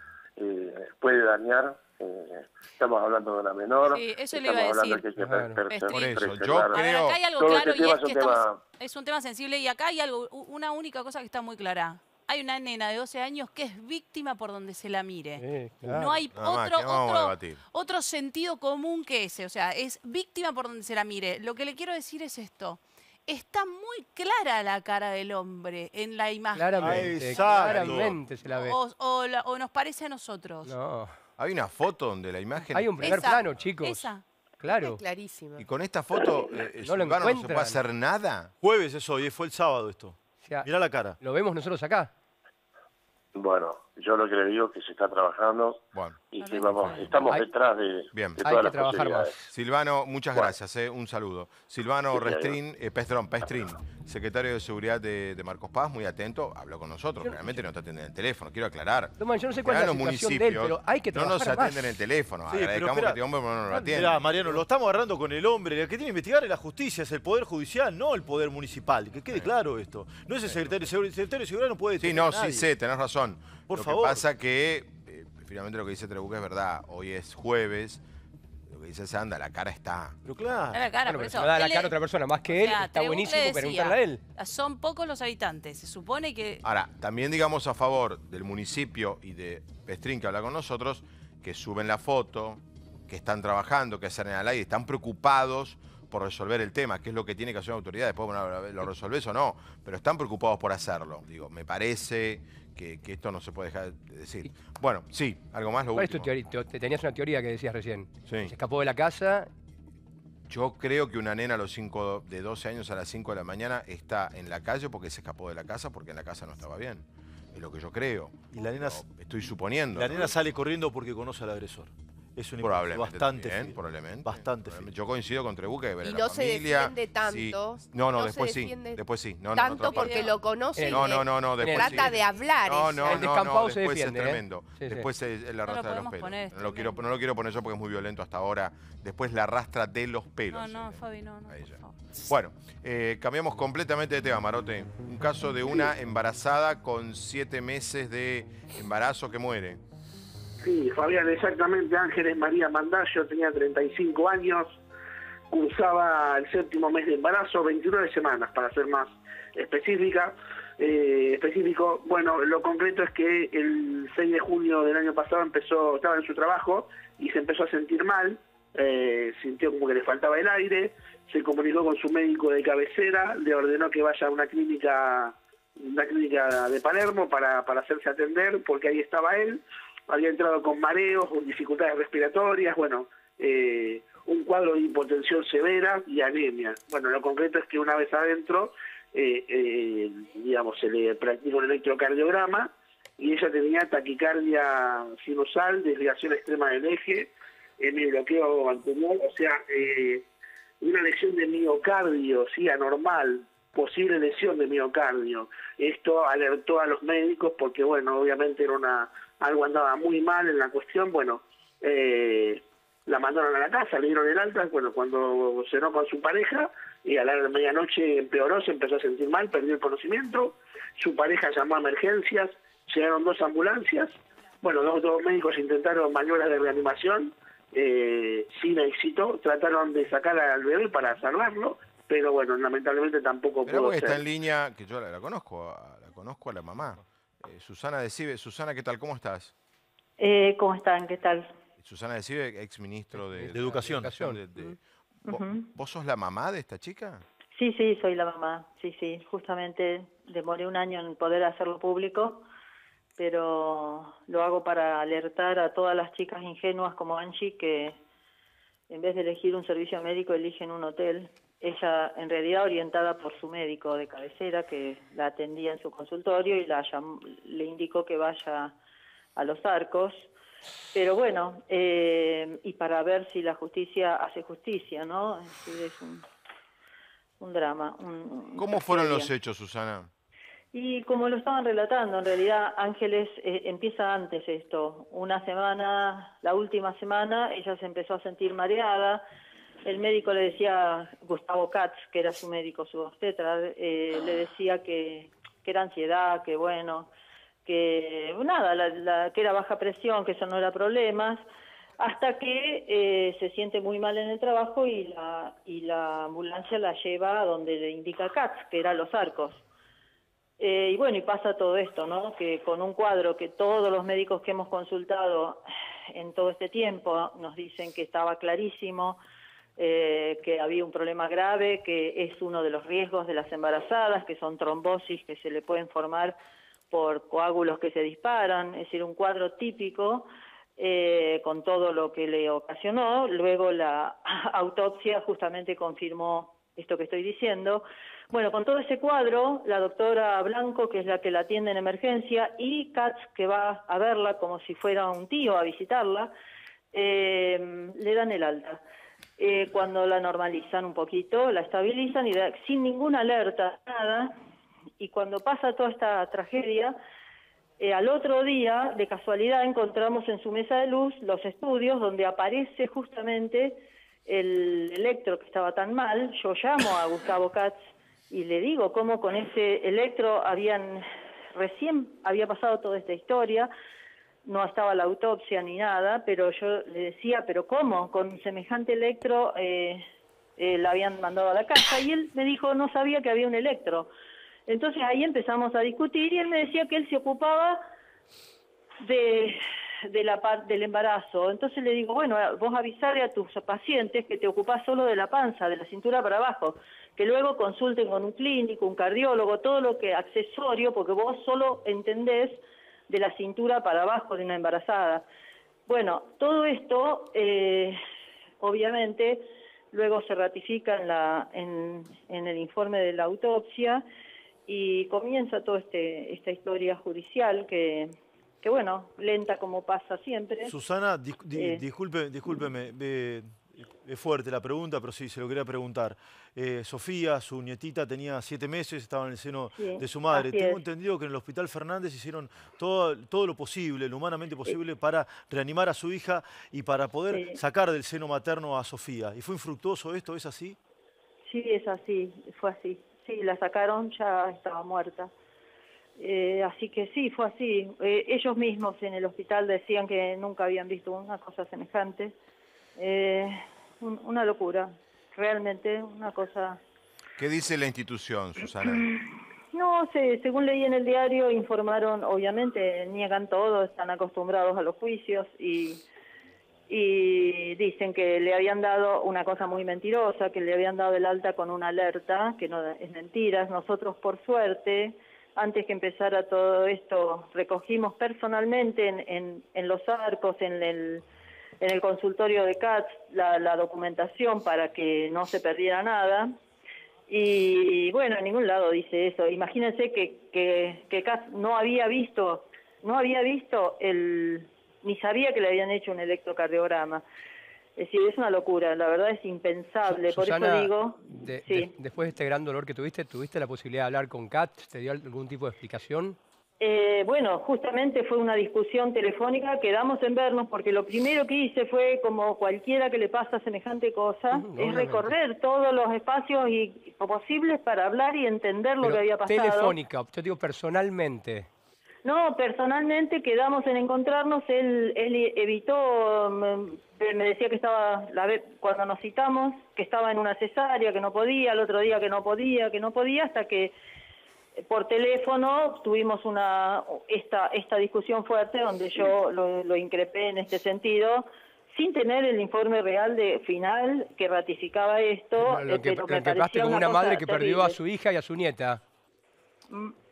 puede dañar. Estamos hablando de una menor. Sí, eso le iba a decir. Que acá hay algo claro, y es que es un tema sensible, y acá hay algo, una única cosa que está muy clara. Hay una nena de 12 años que es víctima por donde se la mire. Sí, claro. No hay otro sentido común que ese. O sea, es víctima por donde se la mire. Lo que le quiero decir es esto. Está muy clara la cara del hombre en la imagen. Claramente se la ve. O nos parece a nosotros. No. Hay una foto donde la imagen... Hay un primer plano, chicos. Esa. Claro. Es clarísima. Y con esta foto no se puede hacer nada. Jueves es hoy, fue el sábado esto. O sea, mirá la cara. Lo vemos nosotros acá. Bueno, yo lo que le digo es que se está trabajando. Bueno. Y que estamos detrás de todas las posibilidades. Silvano, muchas gracias. Un saludo. Silvano Restrin, Pestrin, secretario de Seguridad de Marcos Paz, muy atento, habló con nosotros. Realmente no te atienden el teléfono, quiero aclarar. Doman, yo no sé cuál es la situación de él, pero hay que trabajar más. No nos atienden el teléfono, agradecemos que este hombre no nos lo atiende. Mirá, Mariano, lo estamos agarrando con el hombre. El que tiene que investigar es la justicia, es el Poder Judicial, no el Poder Municipal. Que quede claro esto. No es el secretario de Seguridad. El secretario de Seguridad no puede... Sí, no, sí sé, tenés razón. Por favor. Lo que pasa que, finalmente lo que dice Trebuque es verdad, hoy es jueves... Lo que dice Sandra, la cara está. Pero claro. La cara, bueno, pero eso, da la cara a otra persona, más que él, está buenísimo preguntarle a él. Son pocos los habitantes, se supone que... Ahora, también digamos a favor del municipio y de Pestrin, que habla con nosotros, que suben la foto, que están trabajando, que hacen el aire, están preocupados por resolver el tema, que es lo que tiene que hacer una autoridad. Después, bueno, lo resolvés o no, pero están preocupados por hacerlo. Digo, me parece que esto no se puede dejar de decir. Bueno, sí, algo más, lo último. Tenías una teoría que decías recién. Sí. Se escapó de la casa. Yo creo que una nena a los de 12 años a las 5 de la mañana está en la calle porque se escapó de la casa, porque en la casa no estaba bien. Es lo que yo creo. Y la nena, estoy suponiendo. La nena sale corriendo porque conoce al agresor. Es un bastante bien, probablemente. Bastante probablemente. Yo coincido con Trebuque de ver y a la no familia. Se defiende tanto. Sí. No, no, después sí. Después sí. No, tanto no, porque lo conoce. No, después trata sí. de hablar. No, después se defiende, es tremendo. Sí, sí. Después es la rastra de los pelos. No lo quiero poner yo porque es muy violento hasta ahora. Después la rastra de los pelos. No, Fabi, no. Bueno, cambiamos completamente de tema, Marote. Un caso de una embarazada con 7 meses de embarazo que muere. Sí, Fabián, exactamente. Ángeles María Mandallo tenía 35 años, cursaba el 7º mes de embarazo, 29 semanas, para ser más específico. Bueno, lo concreto es que el 6 de junio del año pasado estaba en su trabajo y se empezó a sentir mal, sintió como que le faltaba el aire, se comunicó con su médico de cabecera, le ordenó que vaya a una clínica de Palermo para hacerse atender, porque ahí estaba él. Había entrado con mareos, con dificultades respiratorias, bueno, un cuadro de hipotensión severa y anemia. Bueno, lo concreto es que una vez adentro, digamos, se le practica un electrocardiograma y ella tenía taquicardia sinusal, desviación extrema del eje, hemibloqueo anterior, o sea, una lesión de miocardio, sí, anormal, posible lesión de miocardio. Esto alertó a los médicos porque, bueno, obviamente era algo andaba muy mal en la cuestión. Bueno, la mandaron a la casa, le dieron el alta, bueno, cuando cenó con su pareja, y a la medianoche empeoró, se empezó a sentir mal, perdió el conocimiento, su pareja llamó a emergencias, llegaron 2 ambulancias, bueno, dos médicos intentaron maniobras de reanimación, sin éxito, trataron de sacar al bebé para salvarlo, pero bueno, lamentablemente tampoco pudo ser. Está en línea, que yo la conozco a la mamá. Susana Decibe. Susana, ¿qué tal? ¿Cómo estás? ¿Cómo están? ¿Qué tal? Susana Decibe, exministro de Educación. ¿Vos sos la mamá de esta chica? Sí, soy la mamá. Sí. Justamente demoré un año en poder hacerlo público, pero lo hago para alertar a todas las chicas ingenuas como Angie, que en vez de elegir un servicio médico, eligen un hotel. Ella, en realidad, orientada por su médico de cabecera, que la atendía en su consultorio y le indicó que vaya a Los Arcos. Pero bueno, y para ver si la justicia hace justicia, ¿no? Es un drama. ¿Cómo fueron los hechos, Susana? Y como lo estaban relatando, en realidad, Ángeles, empieza antes esto. La última semana, ella se empezó a sentir mareada. El médico le decía, Gustavo Katz, que era su médico, su obstetra, le decía que era ansiedad, que bueno, que nada, que era baja presión, que eso no era problemas, hasta que se siente muy mal en el trabajo y la ambulancia la lleva a donde le indica Katz, que era Los Arcos. Y bueno, y pasa todo esto, ¿no? Que con un cuadro que todos los médicos que hemos consultado en todo este tiempo nos dicen que estaba clarísimo, que había un problema grave, que es uno de los riesgos de las embarazadas, que son trombosis que se le pueden formar por coágulos que se disparan, es decir, un cuadro típico con todo lo que le ocasionó. Luego la autopsia justamente confirmó esto que estoy diciendo. Bueno, con todo ese cuadro, la doctora Blanco, que es la que la atiende en emergencia, y Katz, que va a verla como si fuera un tío a visitarla, le dan el alta. Cuando la normalizan un poquito, la estabilizan y sin ninguna alerta, nada, y cuando pasa toda esta tragedia, al otro día, de casualidad, encontramos en su mesa de luz los estudios donde aparece justamente el electro que estaba tan mal. Yo llamo a Gustavo Katz y le digo cómo con ese electro recién había pasado toda esta historia. No estaba la autopsia ni nada, pero yo le decía, ¿pero cómo? Con semejante electro la habían mandado a la casa. Y él me dijo, no sabía que había un electro. Entonces ahí empezamos a discutir y él me decía que él se ocupaba de del embarazo. Entonces le digo, bueno, vos avisale a tus pacientes que te ocupás solo de la panza, de la cintura para abajo, que luego consulten con un clínico, un cardiólogo, todo lo que accesorio, porque vos solo entendés de la cintura para abajo de una embarazada. Bueno, todo esto, obviamente, luego se ratifica en el informe de la autopsia y comienza toda esta historia judicial que bueno, lenta como pasa siempre. Susana, discúlpeme, es fuerte la pregunta, pero sí, se lo quería preguntar. Sofía, su nietita, tenía 7 meses, estaba en el seno de su madre. Tengo entendido que en el Hospital Fernández hicieron todo lo posible, lo humanamente posible, para reanimar a su hija y para poder sacar del seno materno a Sofía. ¿Y fue infructuoso esto? ¿Es así? Sí, es así, fue así. Sí, la sacaron, ya estaba muerta. Así que sí, fue así. Ellos mismos en el hospital decían que nunca habían visto una cosa semejante. Una locura, realmente una cosa. ¿Qué dice la institución, Susana? No sé, según leí en el diario, informaron, obviamente, niegan todo, están acostumbrados a los juicios y dicen que le habían dado una cosa muy mentirosa, que le habían dado el alta con una alerta, que no es mentira. Nosotros, por suerte, antes que empezara todo esto, recogimos personalmente en los arcos, en el consultorio de Katz, la documentación para que no se perdiera nada. Y bueno, en ningún lado dice eso. Imagínense que Katz no había visto ni sabía que le habían hecho un electrocardiograma. Es decir, es una locura, la verdad es impensable. Susana, por eso digo... después de este gran dolor que tuviste, ¿tuviste la posibilidad de hablar con Katz? ¿Te dio algún tipo de explicación? Bueno, justamente fue una discusión telefónica, quedamos en vernos, porque lo primero que hice fue, como cualquiera que le pasa semejante cosa, es recorrer todos los espacios posibles para hablar y entender lo que había pasado. Telefónica, yo digo personalmente. No, personalmente quedamos en encontrarnos, él evitó, me decía que estaba, cuando nos citamos, que estaba en una cesárea, que no podía, al otro día que no podía, hasta que por teléfono tuvimos esta discusión fuerte donde yo lo increpé en este sentido, sin tener el informe real final que ratificaba esto. Lo increpaste como una madre que perdió a su hija y a su nieta.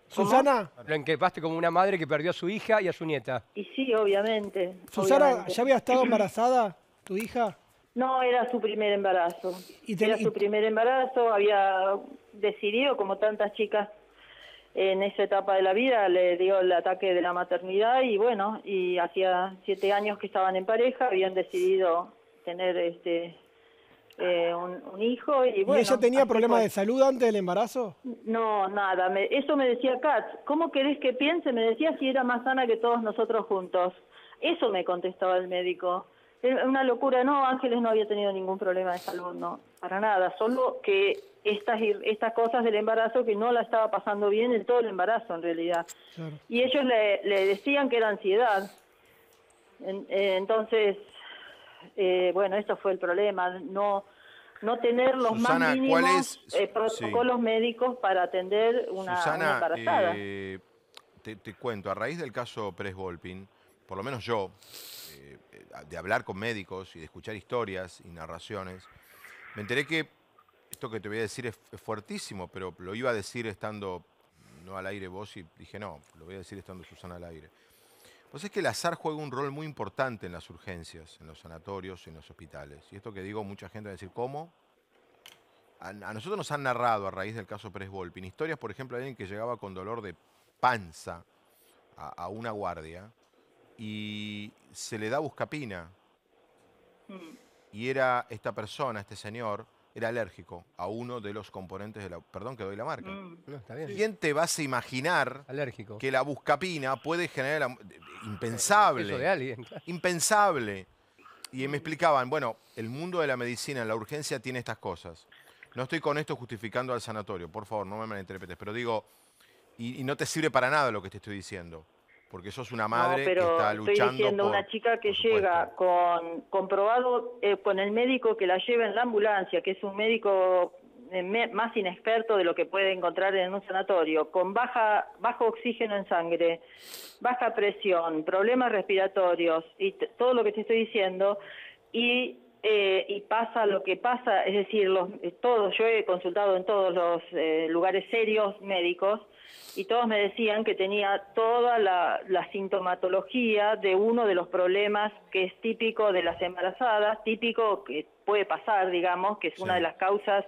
Susana. Lo enquepaste como una madre que perdió a su hija y a su nieta. Y sí, obviamente. Susana, obviamente. ¿Ya había estado embarazada tu hija? No, era su primer embarazo. Era su primer embarazo, había decidido, como tantas chicas en esa etapa de la vida, le dio el ataque de la maternidad y bueno, y hacía 7 años que estaban en pareja, habían decidido tener un hijo y bueno. ¿Y ella tenía problemas de salud antes del embarazo? No, nada. Eso me decía Katz. ¿Cómo querés que piense? Me decía, si era más sana que todos nosotros juntos. Eso me contestaba el médico. Una locura. No, Ángeles no había tenido ningún problema de salud, no, para nada. Solo que estas cosas del embarazo, que no la estaba pasando bien en todo el embarazo en realidad. Claro. Y ellos le decían que era ansiedad. Entonces... bueno, esto fue el problema, no tener los Susana, más mínimos protocolos médicos para atender una embarazada. Te cuento, a raíz del caso Pressvolpin, por lo menos yo, de hablar con médicos y de escuchar historias y narraciones, me enteré que esto que te voy a decir es fuertísimo, pero lo iba a decir estando no al aire vos y dije no, lo voy a decir estando Susana al aire. Pues es que el azar juega un rol muy importante en las urgencias, en los sanatorios, en los hospitales. Y esto que digo, mucha gente va a decir, ¿cómo? A nosotros nos han narrado a raíz del caso Pressvolpin historias, por ejemplo, de alguien que llegaba con dolor de panza a una guardia y se le da buscapina. Y era esta persona, este señor, era alérgico a uno de los componentes de la... Perdón que doy la marca. No, está bien. ¿Quién te vas a imaginar alérgico que la buscapina puede generar... Impensable. Eso de alguien, claro. Impensable. Y me explicaban, bueno, el mundo de la medicina, la urgencia tiene estas cosas. No estoy con esto justificando al sanatorio, por favor, no me malinterpretes, pero digo, y no te sirve para nada lo que te estoy diciendo. Porque sos una madre que está luchando. Estoy diciendo una chica que llega con comprobado con el médico que la lleva en la ambulancia, que es un médico más inexperto de lo que puede encontrar en un sanatorio, con bajo oxígeno en sangre, baja presión, problemas respiratorios y todo lo que te estoy diciendo, y pasa lo que pasa, es decir, yo he consultado en todos los lugares serios médicos y todos me decían que tenía toda la sintomatología de uno de los problemas que es típico de las embarazadas, típico que puede pasar, digamos, que es una de las causas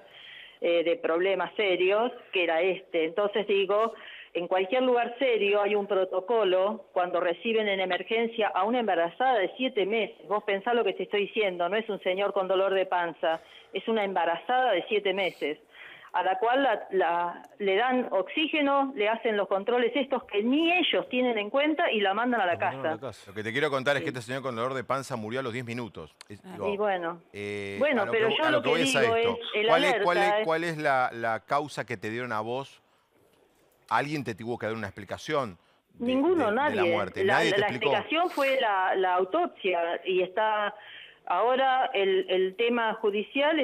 de problemas serios, que era este. Entonces digo, en cualquier lugar serio hay un protocolo cuando reciben en emergencia a una embarazada de 7 meses. Vos pensá lo que te estoy diciendo, no es un señor con dolor de panza, es una embarazada de 7 meses. A la cual le dan oxígeno, le hacen los controles estos que ni ellos tienen en cuenta y la mandan a la casa. Lo que te quiero contar es que este señor con dolor de panza murió a los 10 minutos. Y bueno, pero yo lo que digo es ¿cuál es la causa que te dieron a vos? ¿Alguien te tuvo que dar una explicación? Ninguno, nadie. De la muerte. Nadie te explicó. La explicación fue la autopsia y está... Ahora el tema judicial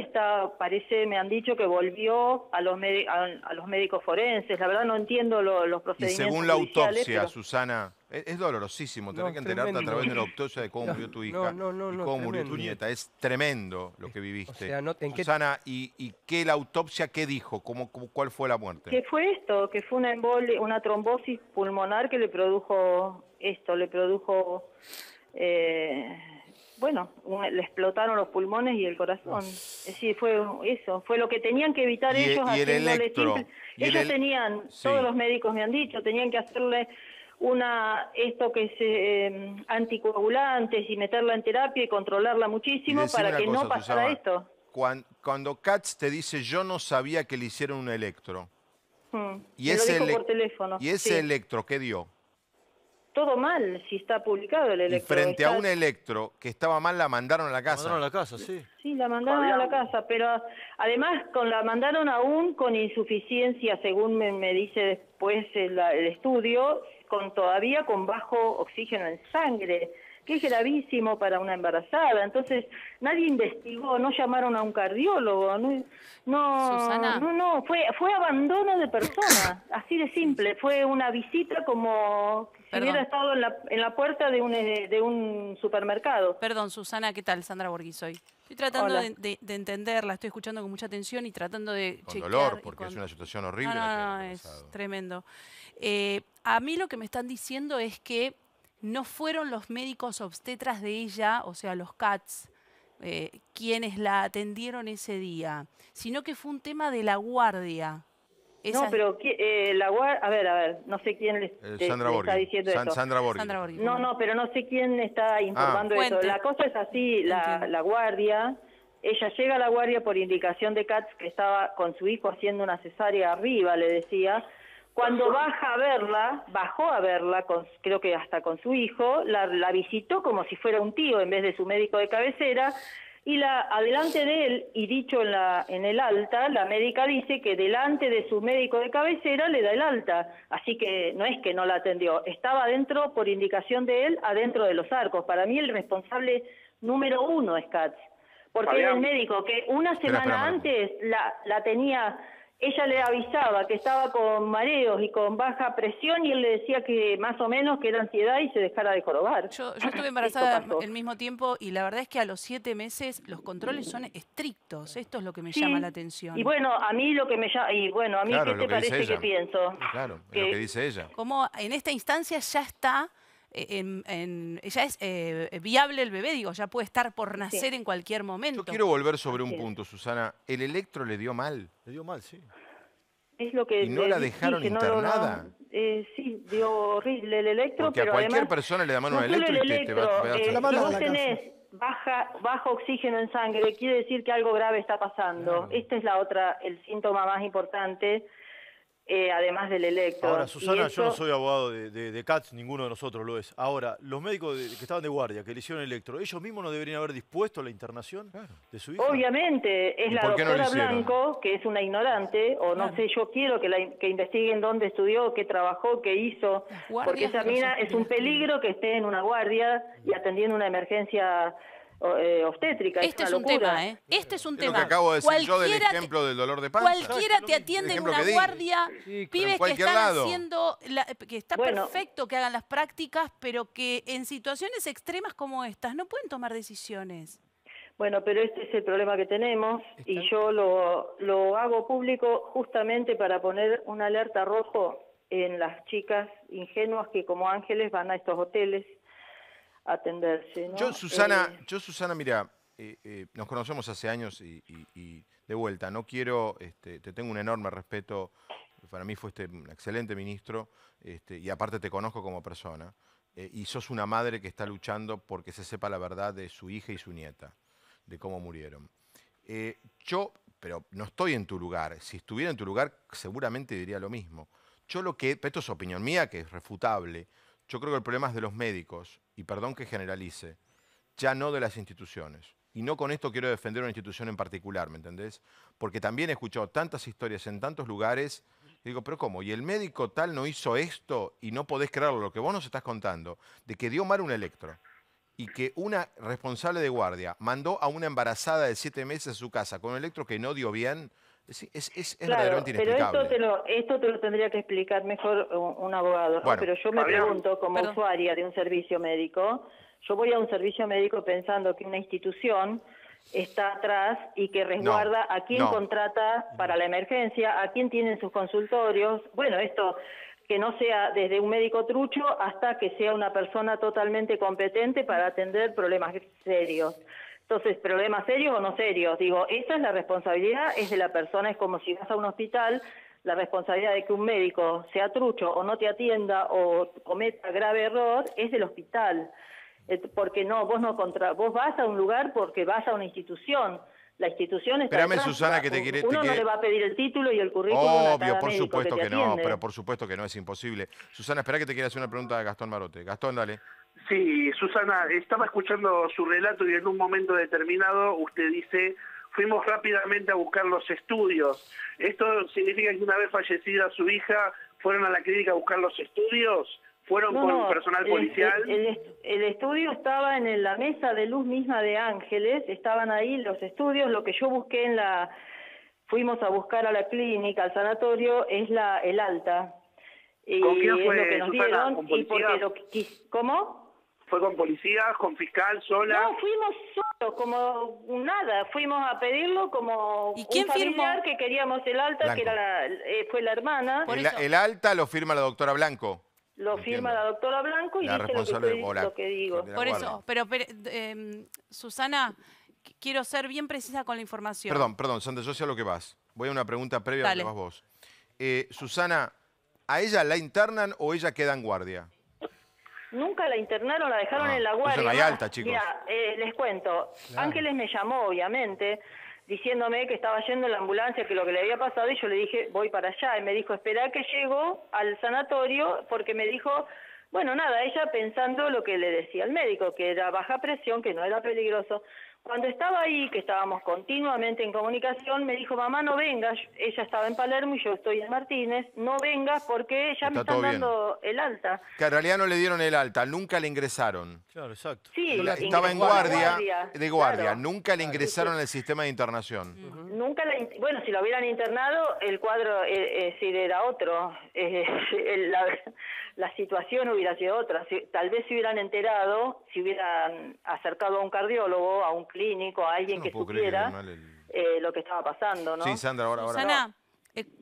parece, me han dicho que volvió a los médicos forenses. La verdad no entiendo los procedimientos. Y según la autopsia, pero... Susana, es dolorosísimo tener que enterarte a través de la autopsia de cómo murió tu hija y cómo murió tu nieta. Es tremendo lo que viviste. O sea, Susana, ¿y qué la autopsia qué dijo? ¿Cuál fue la muerte? ¿Qué fue esto? Que fue una trombosis pulmonar que le produjo esto, le produjo... Bueno, le explotaron los pulmones y el corazón. Es decir, fue eso. Fue lo que tenían que evitar ellos. Ellos tenían, todos los médicos me han dicho, tenían que hacerle esto que es anticoagulantes y meterla en terapia y controlarla muchísimo para que no pasara esto. Cuando Katz te dice, yo no sabía que le hicieron un electro. Y ese electro, ¿qué dio? Todo mal, si está publicado el electro. Y frente a un electro que estaba mal, la mandaron a la casa. La mandaron a la casa, sí. Sí, la mandaron a la casa, pero además la mandaron aún con insuficiencia, según me dice después el estudio, todavía con bajo oxígeno en sangre, que es gravísimo para una embarazada. Entonces, nadie investigó, no llamaron a un cardiólogo. No, fue abandono de persona, así de simple. Fue una visita como si hubiera estado en la puerta de un supermercado. Perdón, Susana, ¿qué tal? Sandra Borghi soy. Estoy tratando de entenderla, estoy escuchando con mucha atención y tratando de chequear. Con dolor, porque es una situación horrible. No, es tremendo. A mí lo que me están diciendo es que no fueron los médicos obstetras de ella, o sea, los Katz, quienes la atendieron ese día, sino que fue un tema de la guardia. No, pero la guardia... A ver, no sé quién le está diciendo esto. Sandra Borghi. No, pero no sé quién está informando eso. La cosa es así, la guardia... Ella llega a la guardia por indicación de Katz, que estaba con su hijo haciendo una cesárea arriba, le decía... Cuando bajó a verla, creo que hasta con su hijo, la visitó como si fuera un tío en vez de su médico de cabecera, y adelante de él, y dicho en el alta, la médica dice que delante de su médico de cabecera le da el alta, así que no es que no la atendió, estaba adentro por indicación de él, adentro de los arcos. Para mí el responsable número uno es Katz, porque era el médico que una semana antes la tenía... Ella le avisaba que estaba con mareos y con baja presión y él le decía que más o menos que era ansiedad y se dejara de jorobar. Yo estuve embarazada el mismo tiempo y la verdad es que a los 7 meses los controles son estrictos. Esto es lo que me llama la atención. Y bueno, a mí lo que me llama... Y bueno, a mí ¿qué te parece que pienso? Claro, es lo que dice ella. Como en esta instancia ya está... ya es viable el bebé, digo, ya puede estar por nacer en cualquier momento. Yo quiero volver sobre un punto, Susana. ¿El electro le dio mal? Le dio mal, sí. Es lo que... ¿Y no la dejaron internada? Sí, dio horrible el electro. Porque pero a cualquier persona le da mano al electro y te va a tener bajo oxígeno en sangre, quiere decir que algo grave está pasando. Claro. Este es el síntoma más importante. Además del electro. Ahora, Susana, yo no soy abogado de Katz, ninguno de nosotros lo es. Ahora, los médicos que estaban de guardia, que le hicieron electro, ¿ellos mismos no deberían haber dispuesto la internación de su hija? Obviamente, es la doctora Blanco, que es una ignorante, o no sé, yo quiero que investiguen dónde estudió, qué trabajó, qué hizo, porque esa mina es un peligro que esté en una guardia y atendiendo una emergencia obstétrica. Este es una locura. Un tema, ¿eh? Este es un tema. Lo que acabo de decir yo del ejemplo del dolor de panza. Cualquiera te atiende en una guardia, sí, pibes que están haciendo, que está perfecto que hagan las prácticas, pero que en situaciones extremas como estas no pueden tomar decisiones. Bueno, pero este es el problema que tenemos y yo lo hago público justamente para poner una alerta rojo en las chicas ingenuas que como ángeles van a estos hoteles a atenderse, ¿no? Yo, Susana, mira, nos conocemos hace años y de vuelta, no quiero, te tengo un enorme respeto, para mí fuiste un excelente ministro y aparte te conozco como persona y sos una madre que está luchando porque se sepa la verdad de su hija y su nieta, de cómo murieron. Pero no estoy en tu lugar. Si estuviera en tu lugar, seguramente diría lo mismo. Yo lo que... Esto es opinión mía, que es refutable. Yo creo que el problema es de los médicos, y perdón que generalice, ya no de las instituciones. Y no con esto quiero defender una institución en particular, ¿me entendés? Porque también he escuchado tantas historias en tantos lugares, y digo, pero ¿cómo? Y el médico tal no hizo esto, y no podés creerlo, lo que vos nos estás contando, de que dio mal un electro. Y que una responsable de guardia mandó a una embarazada de 7 meses a su casa con un electro que no dio bien, es claro, verdaderamente inexplicable. Pero esto te lo tendría que explicar mejor un abogado. Bueno, ¿no? Pero yo me pregunto, como usuaria de un servicio médico, yo voy a un servicio médico pensando que una institución está atrás y que resguarda a quien contrata para la emergencia, a quien tiene en sus consultorios. Bueno, esto... que no sea desde un médico trucho hasta que sea una persona totalmente competente para atender problemas serios. Entonces, problemas serios o no serios, digo, esa es la responsabilidad, es de la persona, es como si vas a un hospital, la responsabilidad de que un médico sea trucho o no te atienda o cometa grave error es del hospital. Porque vos vas a un lugar porque vas a una institución. La institución está... Espérame, Susana, que te quiere... Uno no le va a pedir el título y el currículum. Obvio, por supuesto que no, pero por supuesto que no, es imposible. Susana, espera que te quiera hacer una pregunta a Gastón Marote. Gastón, dale. Sí, Susana, estaba escuchando su relato y en un momento determinado usted dice, fuimos rápidamente a buscar los estudios. ¿Esto significa que una vez fallecida su hija, fueron a la clínica a buscar los estudios? ¿Fueron con personal policial? El estudio estaba en la mesa de luz misma de Ángeles, estaban ahí los estudios. Lo que yo busqué en la... Fuimos a buscar a la clínica, al sanatorio, es el alta. Y ¿con quién fue, es lo que nos Susana, dieron. ¿Con policía? ¿Cómo? ¿Fue con policías, con fiscal, sola? No, fuimos solos, como nada. Fuimos a pedirlo como... ¿Y quién firmó? Que queríamos el alta, Blanco, que era fue la hermana. El alta lo firma la doctora Blanco. Lo firma la doctora Blanco y lo que digo. Por eso, pero Susana, quiero ser bien precisa con la información. Perdón, Sandra, yo sé a lo que vas. Voy a una pregunta previa a lo que vas vos. Susana, ¿a ella la internan o ella queda en guardia? Nunca la internaron, la dejaron en la guardia. No hay alta, chicos. Mira, les cuento. Claro. Ángeles me llamó, obviamente, diciéndome que estaba yendo en la ambulancia, que lo que le había pasado, y yo le dije, voy para allá, y me dijo, esperá que llego al sanatorio, porque me dijo, bueno, nada, ella pensando lo que le decía el médico, que era baja presión, que no era peligroso. Cuando estaba ahí, que estábamos continuamente en comunicación, me dijo, mamá, no vengas, ella estaba en Palermo y yo estoy en Martínez, no vengas porque ya me están dando el alta. Que en realidad no le dieron el alta, nunca le ingresaron. Claro, exacto. Sí, estaba en guardia, claro. Nunca le ingresaron al sistema de internación. Uh-huh. Bueno, si lo hubieran internado, el cuadro era otro, la situación hubiera sido otra. Tal vez se hubieran enterado, si hubieran acercado a un cardiólogo, a un clínico, a alguien que supiera lo que estaba pasando, ¿no? Sí, Sandra, ahora. Susana,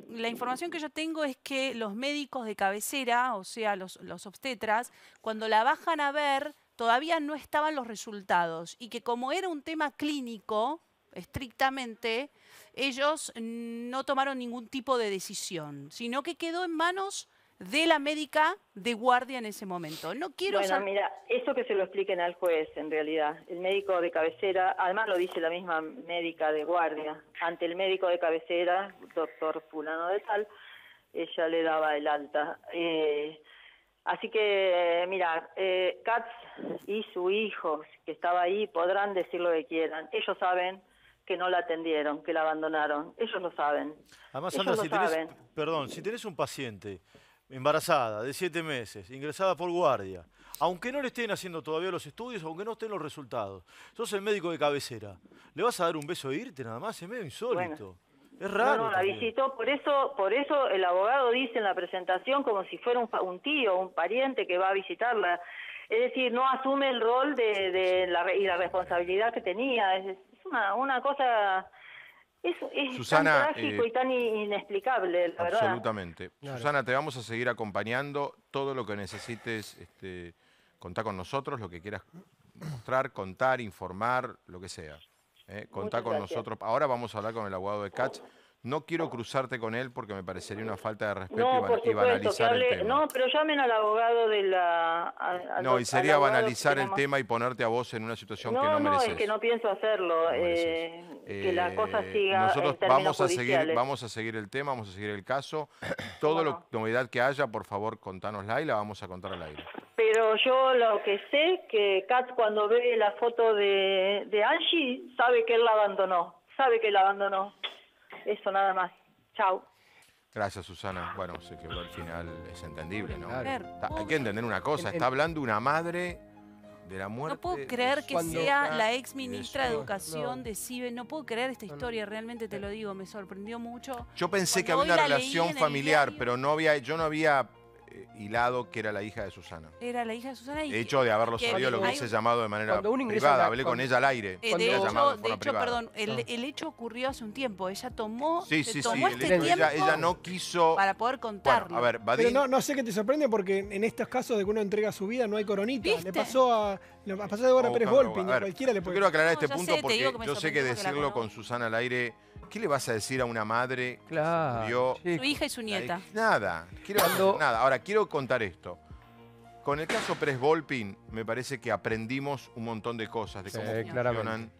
la información que yo tengo es que los médicos de cabecera, o sea, los obstetras, cuando la bajan a ver, todavía no estaban los resultados. Y que como era un tema clínico, estrictamente, ellos no tomaron ningún tipo de decisión, sino que quedó en manos de la médica de guardia en ese momento. No quiero... Bueno, mira, eso que se lo expliquen al juez, en realidad. El médico de cabecera, además lo dice la misma médica de guardia, ante el médico de cabecera, doctor fulano de tal, ella le daba el alta. Así que, mira, Katz y su hijo, que estaba ahí, podrán decir lo que quieran. Ellos saben que no la atendieron, que la abandonaron. Ellos lo saben. Además, Sandra, si tenés un paciente... embarazada, de 7 meses, ingresada por guardia, aunque no le estén haciendo todavía los estudios, aunque no estén los resultados, sos el médico de cabecera, ¿le vas a dar un beso e irte nada más? Es medio insólito. Bueno. Es raro. No, no, la visitó, por eso el abogado dice en la presentación como si fuera un tío, un pariente que va a visitarla. Es decir, no asume el rol y la responsabilidad que tenía. Es una cosa... Es Susana, tan trágico y tan inexplicable, la verdad. Absolutamente. Claro. Susana, te vamos a seguir acompañando. Todo lo que necesites, contá con nosotros, lo que quieras mostrar, contar, informar, lo que sea. Contá con nosotros. Ahora vamos a hablar con el abogado de Katz. No quiero cruzarte con él porque me parecería una falta de respeto y banalizar el tema. No, pero llamen al abogado de la... no, y sería banalizar el tema y ponerte a vos en una situación que no mereces. No, es que no pienso hacerlo. Que la cosa siga. Nosotros vamos a seguir el tema, vamos a seguir el caso. Toda la novedad que haya, por favor, contánosla y la vamos a contar al aire. Pero yo lo que sé que Katz, cuando ve la foto de Angie, sabe que él la abandonó. Sabe que la abandonó. Eso nada más. Chao. Gracias, Susana. Bueno, se quebró al final, es entendible, ¿no? Hay que entender una cosa, está hablando una madre de la muerte. No puedo creer que sea la ex ministra de Educación de Decibe, no puedo creer esta historia, realmente te lo digo, me sorprendió mucho. Yo pensé que había una relación familiar, pero no había, yo no había hilado que era la hija de Susana. Era la hija de Susana. De hecho, de haberlo sabido, lo hubiese llamado de manera privada. Hablé con ella al aire. De hecho, perdón, el hecho ocurrió hace un tiempo. Ella tomó, ella no quiso... Para poder contarlo. Bueno, a ver, Badín... Pero no sé qué te sorprende, porque en estos casos de que uno entrega su vida no hay coronita. ¿Viste? Le pasó a Débora Pérez Volpin, a cualquiera le puede... Yo quiero aclarar este punto porque yo sé que decirlo con Susana al aire... ¿Qué le vas a decir a una madre que murió? Su hija y su nieta. Nada, nada. Ahora, quiero contar esto. Con el caso Pérez Volpin, me parece que aprendimos un montón de cosas, de cómo funcionan.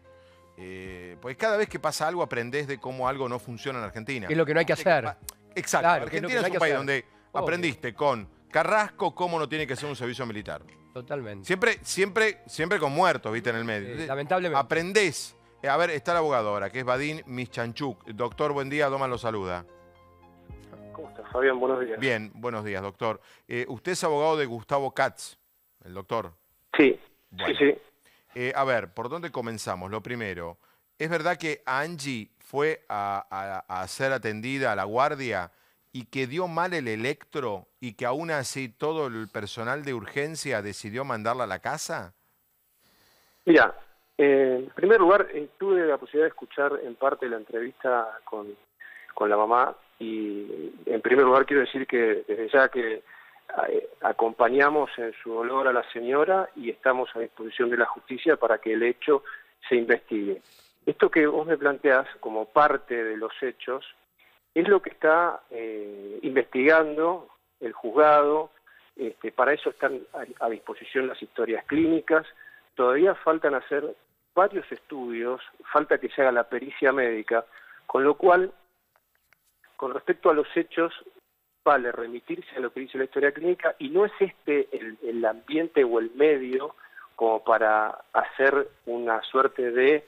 Porque cada vez que pasa algo, aprendés de cómo algo no funciona en Argentina. Es lo que no hay que hacer. Exacto. Claro, Argentina es un país donde aprendiste con Carrasco cómo no tiene que ser un servicio militar. Totalmente. Siempre con muertos, viste, en el medio. Lamentablemente. Aprendés. A ver, está la abogadora, que es Badín Mischanchuk. Doctor, buen día, Doman lo saluda. ¿Cómo estás, Fabián? Buenos días. Bien, buenos días, doctor. Usted es abogado de Gustavo Katz, el doctor. Sí, bueno. Sí, sí. A ver, ¿por dónde comenzamos? Lo primero, ¿es verdad que Angie fue a ser atendida a la guardia y que dio mal el electro y que aún así todo el personal de urgencia decidió mandarla a la casa? Mira... en primer lugar, tuve la posibilidad de escuchar en parte la entrevista con la mamá y en primer lugar quiero decir que desde ya que acompañamos en su dolor a la señora y estamos a disposición de la justicia para que el hecho se investigue. Esto que vos me planteás como parte de los hechos es lo que está investigando el juzgado, para eso están a disposición las historias clínicas. Todavía faltan hacer varios estudios, falta que se haga la pericia médica, con lo cual, con respecto a los hechos, vale remitirse a lo que dice la historia clínica y no es el ambiente o el medio como para hacer una suerte de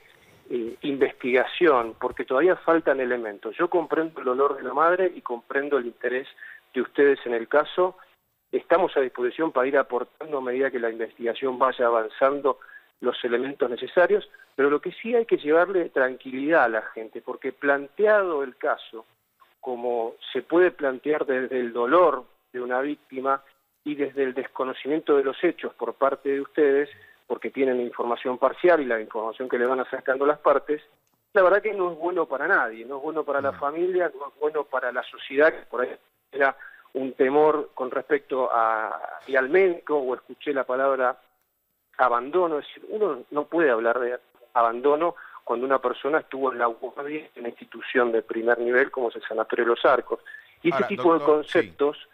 investigación, porque todavía faltan elementos. Yo comprendo el dolor de la madre y comprendo el interés de ustedes en el caso. Estamos a disposición para ir aportando a medida que la investigación vaya avanzando los elementos necesarios, pero lo que sí hay que llevarle tranquilidad a la gente, porque planteado el caso, como se puede plantear desde el dolor de una víctima y desde el desconocimiento de los hechos por parte de ustedes, porque tienen información parcial y la información que le van sacando las partes, la verdad que no es bueno para nadie, no es bueno para la familia, no es bueno para la sociedad, que por ahí era... un temor con respecto al médico, o escuché la palabra abandono. Es decir, uno no puede hablar de abandono cuando una persona estuvo en la guardia en una institución de primer nivel como es el Sanatorio de los Arcos. Y ahora, este tipo doctor, de conceptos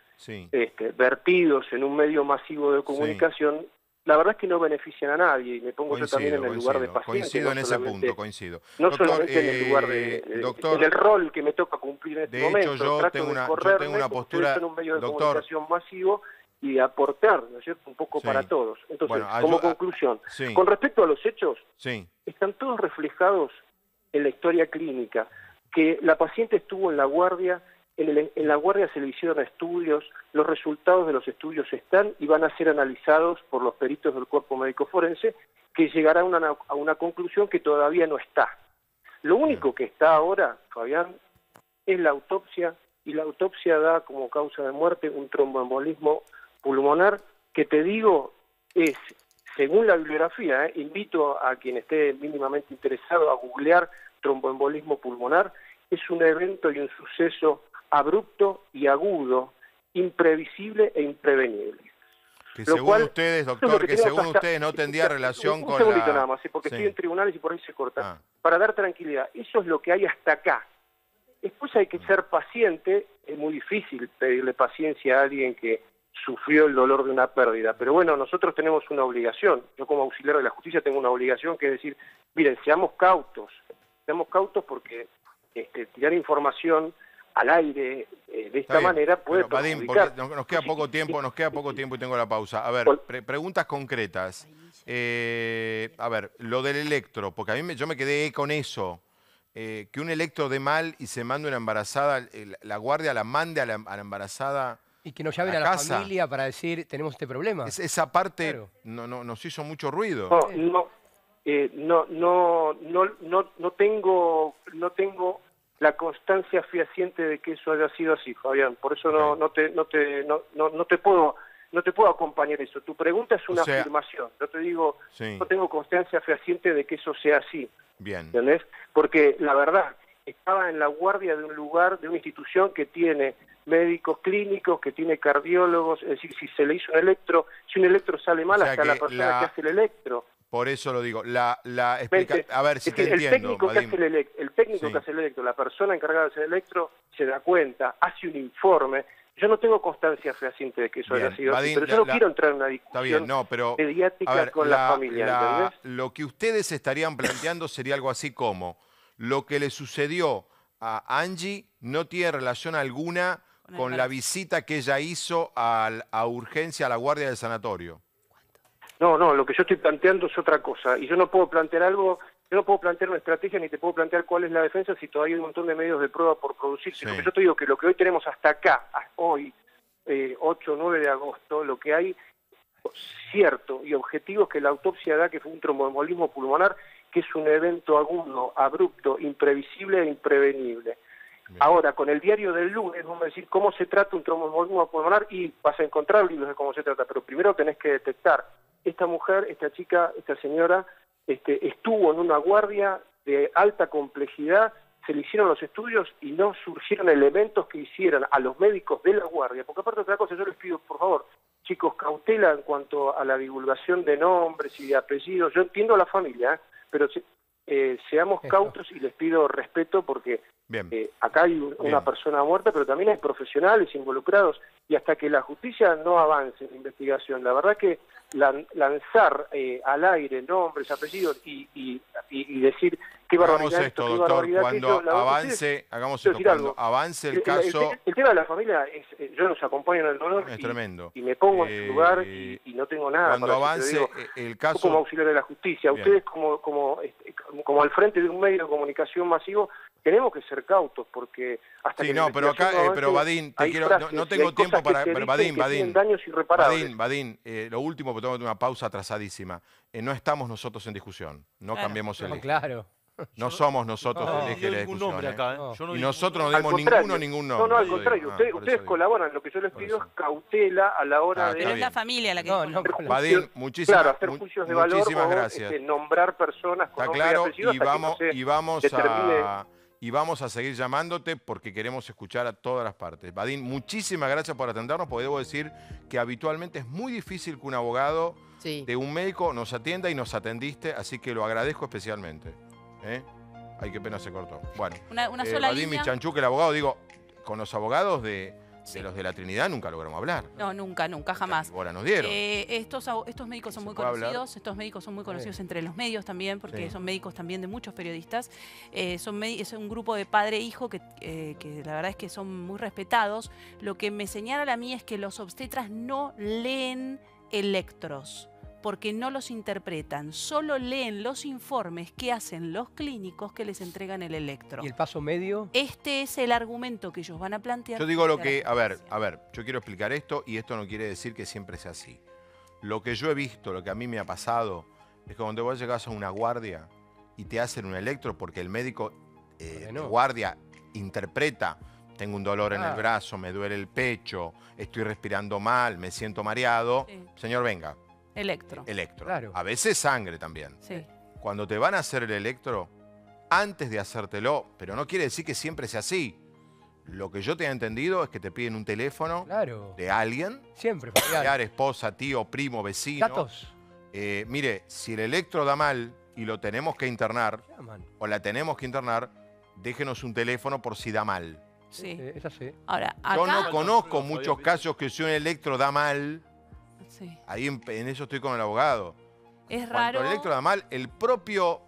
vertidos en un medio masivo de comunicación, la verdad es que no benefician a nadie. Y me pongo yo también en el lugar de paciente. Coincido en ese punto, coincido. No doctor, solamente en el lugar de... doctor, en el rol que me toca cumplir en este momento. Hecho, yo tengo una postura... en un medio de comunicación masivo y aportar, ¿no es cierto?, un poco para todos. Entonces, bueno, como conclusión, con respecto a los hechos, están todos reflejados en la historia clínica, que la paciente estuvo en la guardia En la Guardia se le hicieron estudios, los resultados de los estudios están y van a ser analizados por los peritos del Cuerpo Médico Forense, que llegará a una conclusión que todavía no está. Lo único que está ahora, Fabián, es la autopsia, y la autopsia da como causa de muerte un tromboembolismo pulmonar, que te digo, es, según la bibliografía, invito a quien esté mínimamente interesado a googlear tromboembolismo pulmonar, es un evento y un suceso abrupto y agudo, imprevisible e imprevenible. Que según ustedes, doctor, que según ustedes no tendría relación con la... Un segundito nada más, porque estoy en tribunales y por ahí se corta. Para dar tranquilidad, eso es lo que hay hasta acá. Después hay que ser paciente, es muy difícil pedirle paciencia a alguien que sufrió el dolor de una pérdida, pero bueno, nosotros tenemos una obligación, yo como auxiliar de la justicia tengo una obligación que es decir, miren, seamos cautos porque tirar información al aire de esta manera puede perjudicar. Badín, nos queda poco tiempo, y tengo la pausa. A ver, preguntas concretas. A ver, lo del electro, porque a mí yo me quedé con eso. Que un electro dé mal y se mande una embarazada, la guardia la mande a la embarazada. Y que nos llamen a la familia para decir, tenemos este problema. Esa parte nos hizo mucho ruido. No tengo la constancia fehaciente de que eso haya sido así, Fabián. Por eso no te puedo acompañar eso. Tu pregunta es una afirmación. Yo te digo, no tengo constancia fehaciente de que eso sea así. Bien. ¿Entendés? Porque la verdad, estaba en la guardia de un lugar, de una institución que tiene médicos clínicos, que tiene cardiólogos, es decir, si se le hizo un electro, si un electro sale mal, hasta la persona que hace el electro. Por eso lo digo, a ver si te entiendo. El técnico que hace el electro, la persona encargada de hacer el electro, se da cuenta, hace un informe. Yo no tengo constancia fehaciente de que eso haya sido así, pero yo no quiero entrar en una discusión mediática con la familia. Lo que ustedes estarían planteando sería algo así como, lo que le sucedió a Angie no tiene relación alguna con la visita que ella hizo a urgencia a la guardia del sanatorio. No, lo que yo estoy planteando es otra cosa, y yo no puedo plantear algo, yo no puedo plantear una estrategia ni te puedo plantear cuál es la defensa si todavía hay un montón de medios de prueba por producir, sino que yo te digo que lo que hoy tenemos hasta acá, hoy, 8 o 9 de agosto, lo que hay cierto y objetivo es que la autopsia da que fue un tromboembolismo pulmonar, que es un evento agudo, abrupto, imprevisible e imprevenible. Bien. Ahora, con el diario del lunes, vamos a decir cómo se trata un tromboembolismo pulmonar y vas a encontrar libros de cómo se trata, pero primero tenés que detectar. Esta mujer, esta chica, esta señora estuvo en una guardia de alta complejidad, se le hicieron los estudios y no surgieron elementos que hicieran a los médicos de la guardia, porque aparte de otra cosa, yo les pido, por favor, chicos, cautela en cuanto a la divulgación de nombres y de apellidos. Yo entiendo a la familia, pero seamos cautos y les pido respeto porque acá hay una persona muerta, pero también hay profesionales involucrados y hasta que la justicia no avance en la investigación, la verdad que lanzar al aire nombres, apellidos y decir qué barbaridad esto, qué barbaridad cuando avance, hagamos esto, cuando avance el caso. El tema de la familia, yo los acompaño en el dolor es tremendo. Y me pongo en su lugar y no tengo nada. Cuando avance el caso. Como auxiliar de la justicia, ustedes como al frente de un medio de comunicación masivo, tenemos que ser cautos porque hasta que pero acá pero Badín, te quiero no tengo tiempo para Badín, lo último porque tengo una pausa atrasadísima. No estamos nosotros en discusión, no cambiemos el eje. Claro. No somos nosotros el eje de la discusión. Y nosotros no demos ningún nombre. No, al contrario, ustedes colaboran, lo que yo les pido es cautela a la hora de la familia la que Badín, muchísimas gracias. Hacer juicios de valor, nombrar personas con nombre y apellido. Y vamos a seguir llamándote porque queremos escuchar a todas las partes. Badín, muchísimas gracias por atendernos, porque debo decir que habitualmente es muy difícil que un abogado de un médico nos atienda y nos atendiste, así que lo agradezco especialmente. Ay, qué pena se cortó. Bueno, una sola Badín Mischanchuk, el abogado, digo, con los abogados de los de la Trinidad nunca logramos hablar. No, nunca, jamás. Ahora nos dieron. Estos médicos son muy conocidos, estos médicos son muy conocidos entre los medios también, porque son médicos también de muchos periodistas. Es un grupo de padre e hijo que la verdad es que son muy respetados. Lo que me señalan a mí es que los obstetras no leen electros. porque no los interpretan, solo leen los informes que hacen los clínicos que les entregan el electro. ¿Y el paso medio? Este es el argumento que ellos van a plantear. Yo digo lo que... A ver, yo quiero explicar esto y esto no quiere decir que siempre sea así. Lo que yo he visto, lo que a mí me ha pasado, es que cuando vos llegás a una guardia y te hacen un electro porque el médico de guardia interpreta, tengo un dolor en el brazo, me duele el pecho, estoy respirando mal, me siento mareado. Sí. Señor, venga. Electro. Electro. Claro. A veces sangre también. Sí. Cuando te van a hacer el electro, antes de hacértelo, pero no quiere decir que siempre sea así. Lo que yo te he entendido es que te piden un teléfono de alguien. Siempre. Familiar, esposa, tío, primo, vecino. Datos. Mire, si el electro da mal y lo tenemos que internar, o la tenemos que internar, déjenos un teléfono por si da mal. Sí. Es así. Ahora, acá... Yo no conozco muchos casos que si un electro da mal... Sí. Ahí en eso estoy con el abogado. Es raro. Cuando el electro da mal, el propio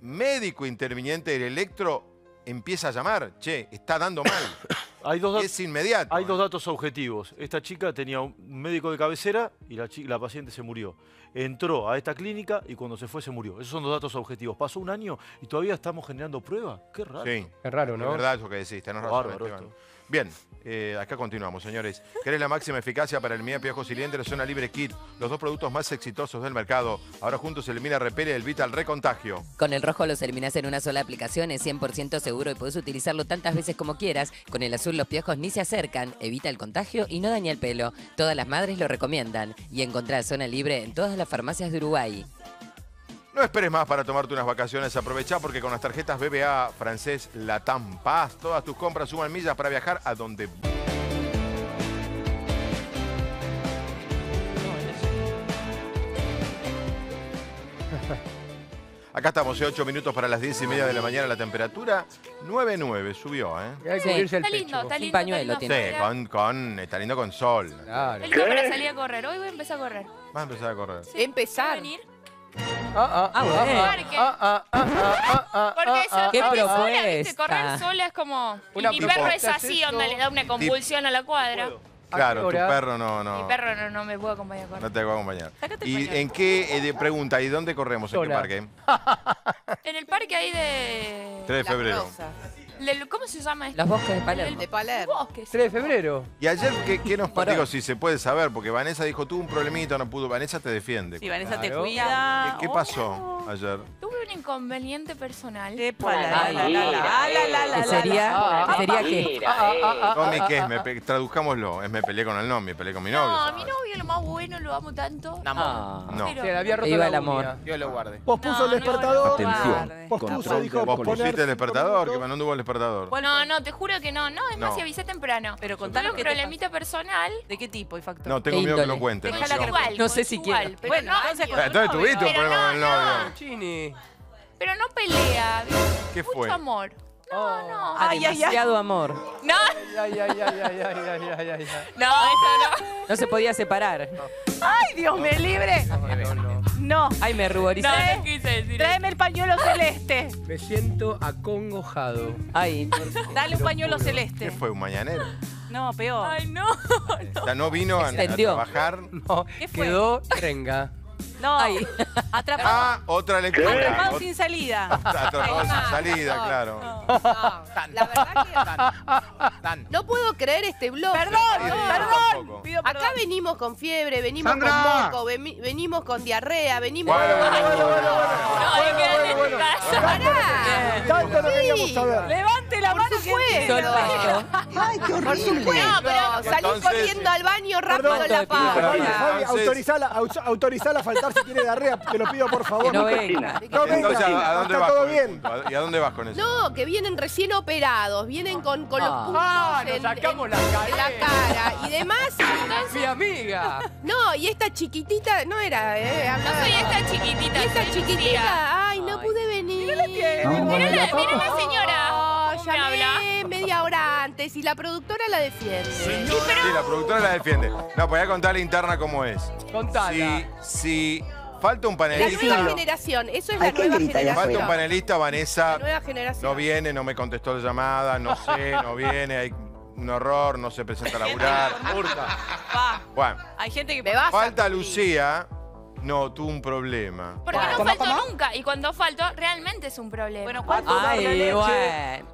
médico interviniente del electro empieza a llamar. Che, está dando mal. Es inmediato. Hay dos datos objetivos. Esta chica tenía un médico de cabecera y la paciente se murió. Entró a esta clínica y cuando se fue se murió. Esos son los datos objetivos. Pasó un año y todavía estamos generando pruebas. Qué raro. Sí. Es raro, ¿no? Es verdad eso que decís. Tenés razón, Esteban. Bien, acá continuamos, señores. ¿Querés la máxima eficacia para el miopía, ojos y lentes? Zona Libre Kit, los dos productos más exitosos del mercado. Ahora juntos elimina, repele, evita el recontagio. Con el rojo los eliminás en una sola aplicación, es 100% seguro y podés utilizarlo tantas veces como quieras. Con el azul los piojos ni se acercan, evita el contagio y no daña el pelo. Todas las madres lo recomiendan. Y encontrás Zona Libre en todas las farmacias de Uruguay. No esperes más para tomarte unas vacaciones. Aprovechá porque con las tarjetas BBA Francés Latam Paz, todas tus compras suman millas para viajar a donde... Acá estamos, 8 minutos para las 10:30 de la mañana. La temperatura, 9,9, subió, ¿eh? Hay que cubrirse el pecho. Está lindo, está lindo. Un pañuelo tiene. Sí, está lindo con sol. Claro. El hombre salía a correr. Hoy voy a empezar a correr. Vas a empezar a correr. Sí. ¿Empezar? Porque correr sola es como... Mi perro es así, donde le da una convulsión a la cuadra. Claro, tu perro no... Mi perro no me puede acompañar. No te puedo acompañar. ¿Y en qué? Pregunta, ¿y dónde corremos? ¿En qué parque? En el parque ahí de... 3 de febrero. ¿Cómo se llama esto? Los bosques de Palermo. De Palermo. 3 de febrero. ¿Y ayer qué nos pasó? Si se puede saber, porque Vanessa dijo, tuvo un problemita, no pudo. Vanessa te defiende. Sí, Vanessa te cuida. ¿Qué pasó ayer? Tuve un inconveniente personal. ¿Qué sería que? Tommy, ¿qué es? Traduzcámoslo. Me peleé con el novio, me peleé con mi novio. No, a mi novio lo más bueno, lo amo tanto. No. Se había roto el amor. Dios lo guarde. Vos puso el despertador. Atención. Vos pusiste el despertador, que no tuvo el despertador. Bueno, no, te juro que no. Es más, si avisé temprano. Pero contanos un problemita personal. ¿De qué tipo y factor? No, tengo miedo que lo cuentes. No sé si quiero. Bueno, entonces tuviste un problema con el novio. Pero no pelea. ¿Qué fue? Mucho amor. No. Demasiado amor. No. No, eso no. No se podía separar. ¡Ay, Dios me libre! No. Ay, me ruborizé. No, no quise decir. Tráeme el pañuelo celeste. Me siento acongojado. Ay, dale un pañuelo celeste. ¿Qué fue, un mañanero? No, peor. Ay, no. O sea, no vino a trabajar. No, quedó renga. No, ay. Atrapado. Ah, otra lectura. Atrapado sin salida. Atrapado sin salida, claro. La verdad que no puedo creer este blog. Perdón. Pido perdón. Acá venimos con fiebre, venimos con moco, venimos con diarrea, venimos bueno. Tanto lo queríamos saber. Levante la mano que ay, qué horrible. No, pero salí corriendo al baño rápido en la pala. Autorizala a faltar. Si tiene diarrea, te lo pido por favor. No venga. Entonces, ¿a dónde vas? ¿Todo bien? ¿Y a dónde vas con eso? No, que vienen recién operados, vienen con los puntos nos sacamos la cara y demás. Entonces, mi amiga. No, y esta chiquitita, no era, no soy esta chiquitita. Y esta chiquitita, ay, no pude venir. Mirá la tiene. Mirá la señora. Llamé media hora antes y la productora la defiende. Sí, la productora la defiende. No, voy a contar la interna cómo es. Contala. Si falta un panelista... La nueva generación, eso es la nueva generación. Falta un panelista, Vanessa no viene, no me contestó la llamada, no sé, no viene, hay un horror, no se presenta a laburar. Bueno, hay gente que... Falta Lucía... No, tuvo un problema. Porque no faltó nunca. Y cuando faltó, realmente es un problema. Bueno, ¿cuánto problema?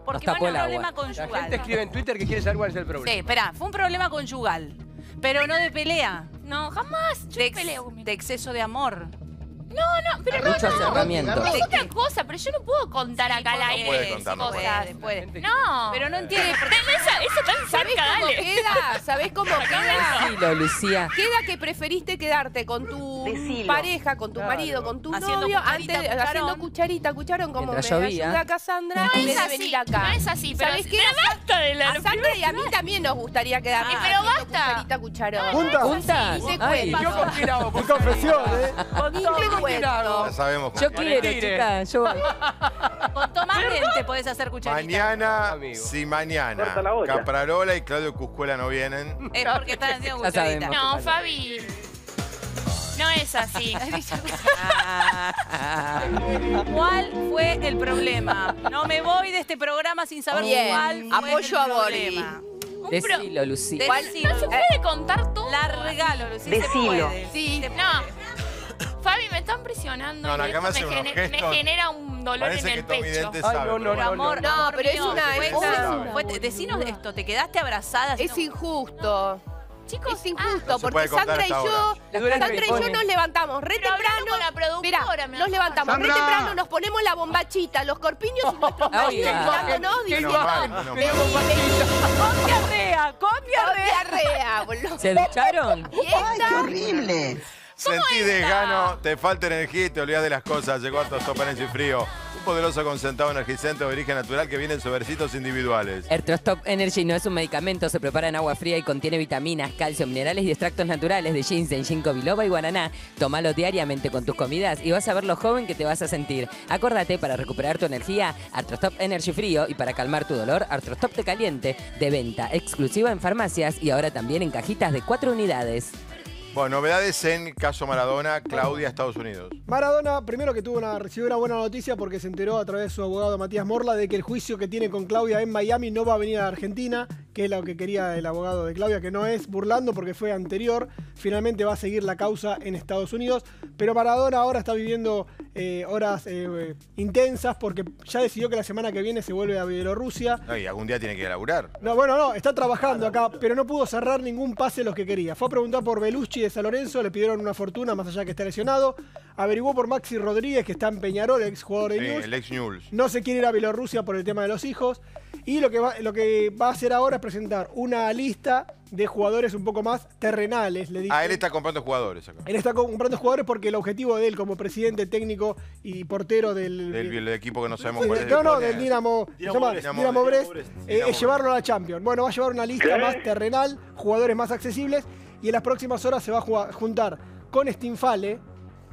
Porque fue un problema conyugal. La gente escribe en Twitter que quiere saber cuál es el problema. Sí, espera, fue un problema conyugal. Pero no de pelea. No, jamás. Yo no peleo conmigo. De exceso de amor. No, no, pero no. Es otra cosa, pero yo no puedo contar acá al aire cosas. No, pero no entiendes. Eso tan cerca, dale. Queda, ¿sabés cómo queda? Decilo, Lucía. Queda que preferiste quedarte con tu pareja, con tu marido, con tu novio, antes haciendo cucharón, como me ayuda Cassandra, en vez de venir acá. No es así, pero basta de la luz. A Sandra y a mí también nos gustaría quedarnos. Pero basta. ¿Juntas? Yo con quién hago, con confesión, ¿eh? Ya sabemos con yo quiero, chicas. Contó más gente, podés hacer cucharita. Mañana, si mañana Caprarola y Claudio Cuscuela no vienen, es porque están haciendo cucharita. No, Fabi, no es así. ¿Cuál fue el problema? No me voy de este programa sin saber cuál fue el problema. Decilo, Lucía. No se puede contar todo. La regalo, Lucía. Decilo. Sí, no. Fabi, me están presionando. No, y me genera un dolor en el pecho. Ay, no, pero es una... Decinos esto, te quedaste abrazada. Es injusto. Chicos, es injusto, porque Sandra y yo nos levantamos re temprano. Mirá, nos levantamos re temprano, nos ponemos la bombachita, los corpiños y nuestros maridos mirándonos diciendo... ¡Con diarrea! ¡Con diarrea! ¿Se ducharon? ¡Ay, qué horrible! Sentí desgano, te falta energía y te olvidás de las cosas. Llegó hasta Sopanecho y Frío. Un poderoso concentrado energizante de origen natural que viene en sobrecitos individuales. Ertrostop Energy no es un medicamento. Se prepara en agua fría y contiene vitaminas, calcio, minerales y extractos naturales de ginseng, ginkgo biloba y guaraná. Tómalo diariamente con tus comidas y vas a ver lo joven que te vas a sentir. Acordate, para recuperar tu energía, Artrostop Energy Frío. Y para calmar tu dolor, Artrostop Te Caliente. De venta exclusiva en farmacias y ahora también en cajitas de 4 unidades. Bueno, novedades en caso Maradona, Claudia, Estados Unidos. Maradona, primero que recibió una buena noticia porque se enteró a través de su abogado Matías Morla de que el juicio que tiene con Claudia en Miami no va a venir a Argentina, que es lo que quería el abogado de Claudia, que no es burlando porque fue anterior. Finalmente va a seguir la causa en Estados Unidos. Pero Maradona ahora está viviendo horas intensas porque ya decidió que la semana que viene se vuelve a Bielorrusia. No, y algún día tiene que laburar. No, bueno, no, está trabajando acá, pero no pudo cerrar ningún pase los que quería. Fue a preguntar por Belucci de San Lorenzo, le pidieron una fortuna más allá que está lesionado. Averiguó por Maxi Rodríguez, que está en Peñarol, el ex jugador de Newell's. El ex Newell's. No se quiere ir a Bielorrusia por el tema de los hijos. Y lo que va a hacer ahora es presentar una lista de jugadores un poco más terrenales. Le dije. Ah, él está comprando jugadores acá. Él está comprando jugadores porque el objetivo de él como presidente técnico y portero del equipo que no sabemos cuál es. No, no, del Dinamo Brest, es llevarlo a la Champions. Bueno, va a llevar una lista más terrenal, jugadores más accesibles, y en las próximas horas se va a juntar con Stinfale,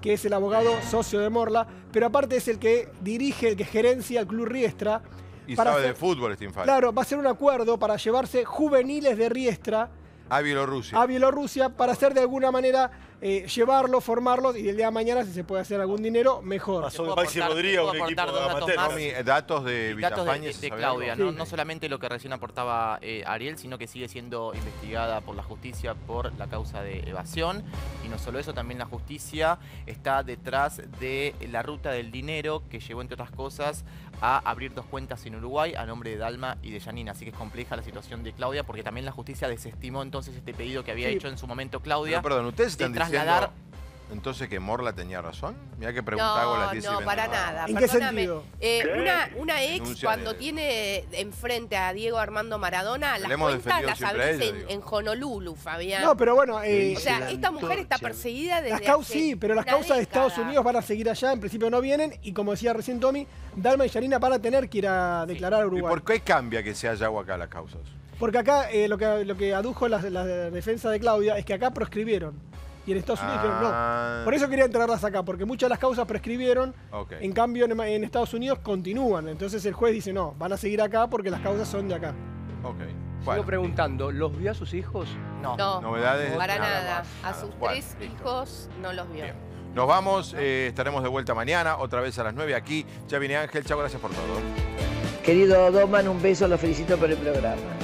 que es el abogado socio de Morla, pero aparte es el que dirige, el que gerencia el Club Riestra. Y sabe de fútbol, Stinfale. Claro, va a ser un acuerdo para llevarse juveniles de Riestra a Bielorrusia. A Bielorrusia para hacer de alguna manera, llevarlos, formarlos y el día de mañana, si se puede hacer algún dinero, mejor. Pasó de Maxi Rodríguez a un equipo amateur. Datos de Vitafañe, de Claudia, ¿no? Sí. No solamente lo que recién aportaba Ariel, sino que sigue siendo investigada por la justicia por la causa de evasión. Y no solo eso, también la justicia está detrás de la ruta del dinero que llevó, entre otras cosas, a abrir 2 cuentas en Uruguay a nombre de Dalma y de Janina. Así que es compleja la situación de Claudia porque también la justicia desestimó entonces este pedido que había hecho en su momento Claudia. Pero, perdón, ustedes están diciendo entonces que Morla tenía razón. Mirá que preguntaba con las 10 y 20. No, para nada. ¿En qué sentido? Una ex cuando tiene enfrente a Diego Armando Maradona, las cuentas las abrís en Honolulu, Fabián. No, pero bueno... o sea, esta mujer está perseguida desde las causas de Estados Unidos van a seguir allá, en principio no vienen, y como decía recién Tommy, Dalma y Janina van a tener que ir a declarar a Uruguay. ¿Y por qué cambia que sea Yagua acá las causas? Porque acá lo que adujo la defensa de Claudia es que acá proscribieron. Y en Estados Unidos dijeron no. Por eso querían traerlas acá, porque muchas de las causas prescribieron. Okay. En cambio, en Estados Unidos continúan. Entonces el juez dice no, van a seguir acá porque las causas son de acá. Ok. Sigo preguntando, ¿los vio a sus hijos? No. ¿Novedades? Para nada. A sus 3 hijos no los vio. Bien. Nos vamos, estaremos de vuelta mañana, otra vez a las 9 aquí. Ya viene Ángel, chao, gracias por todo. Querido Doman, un beso, lo felicito por el programa.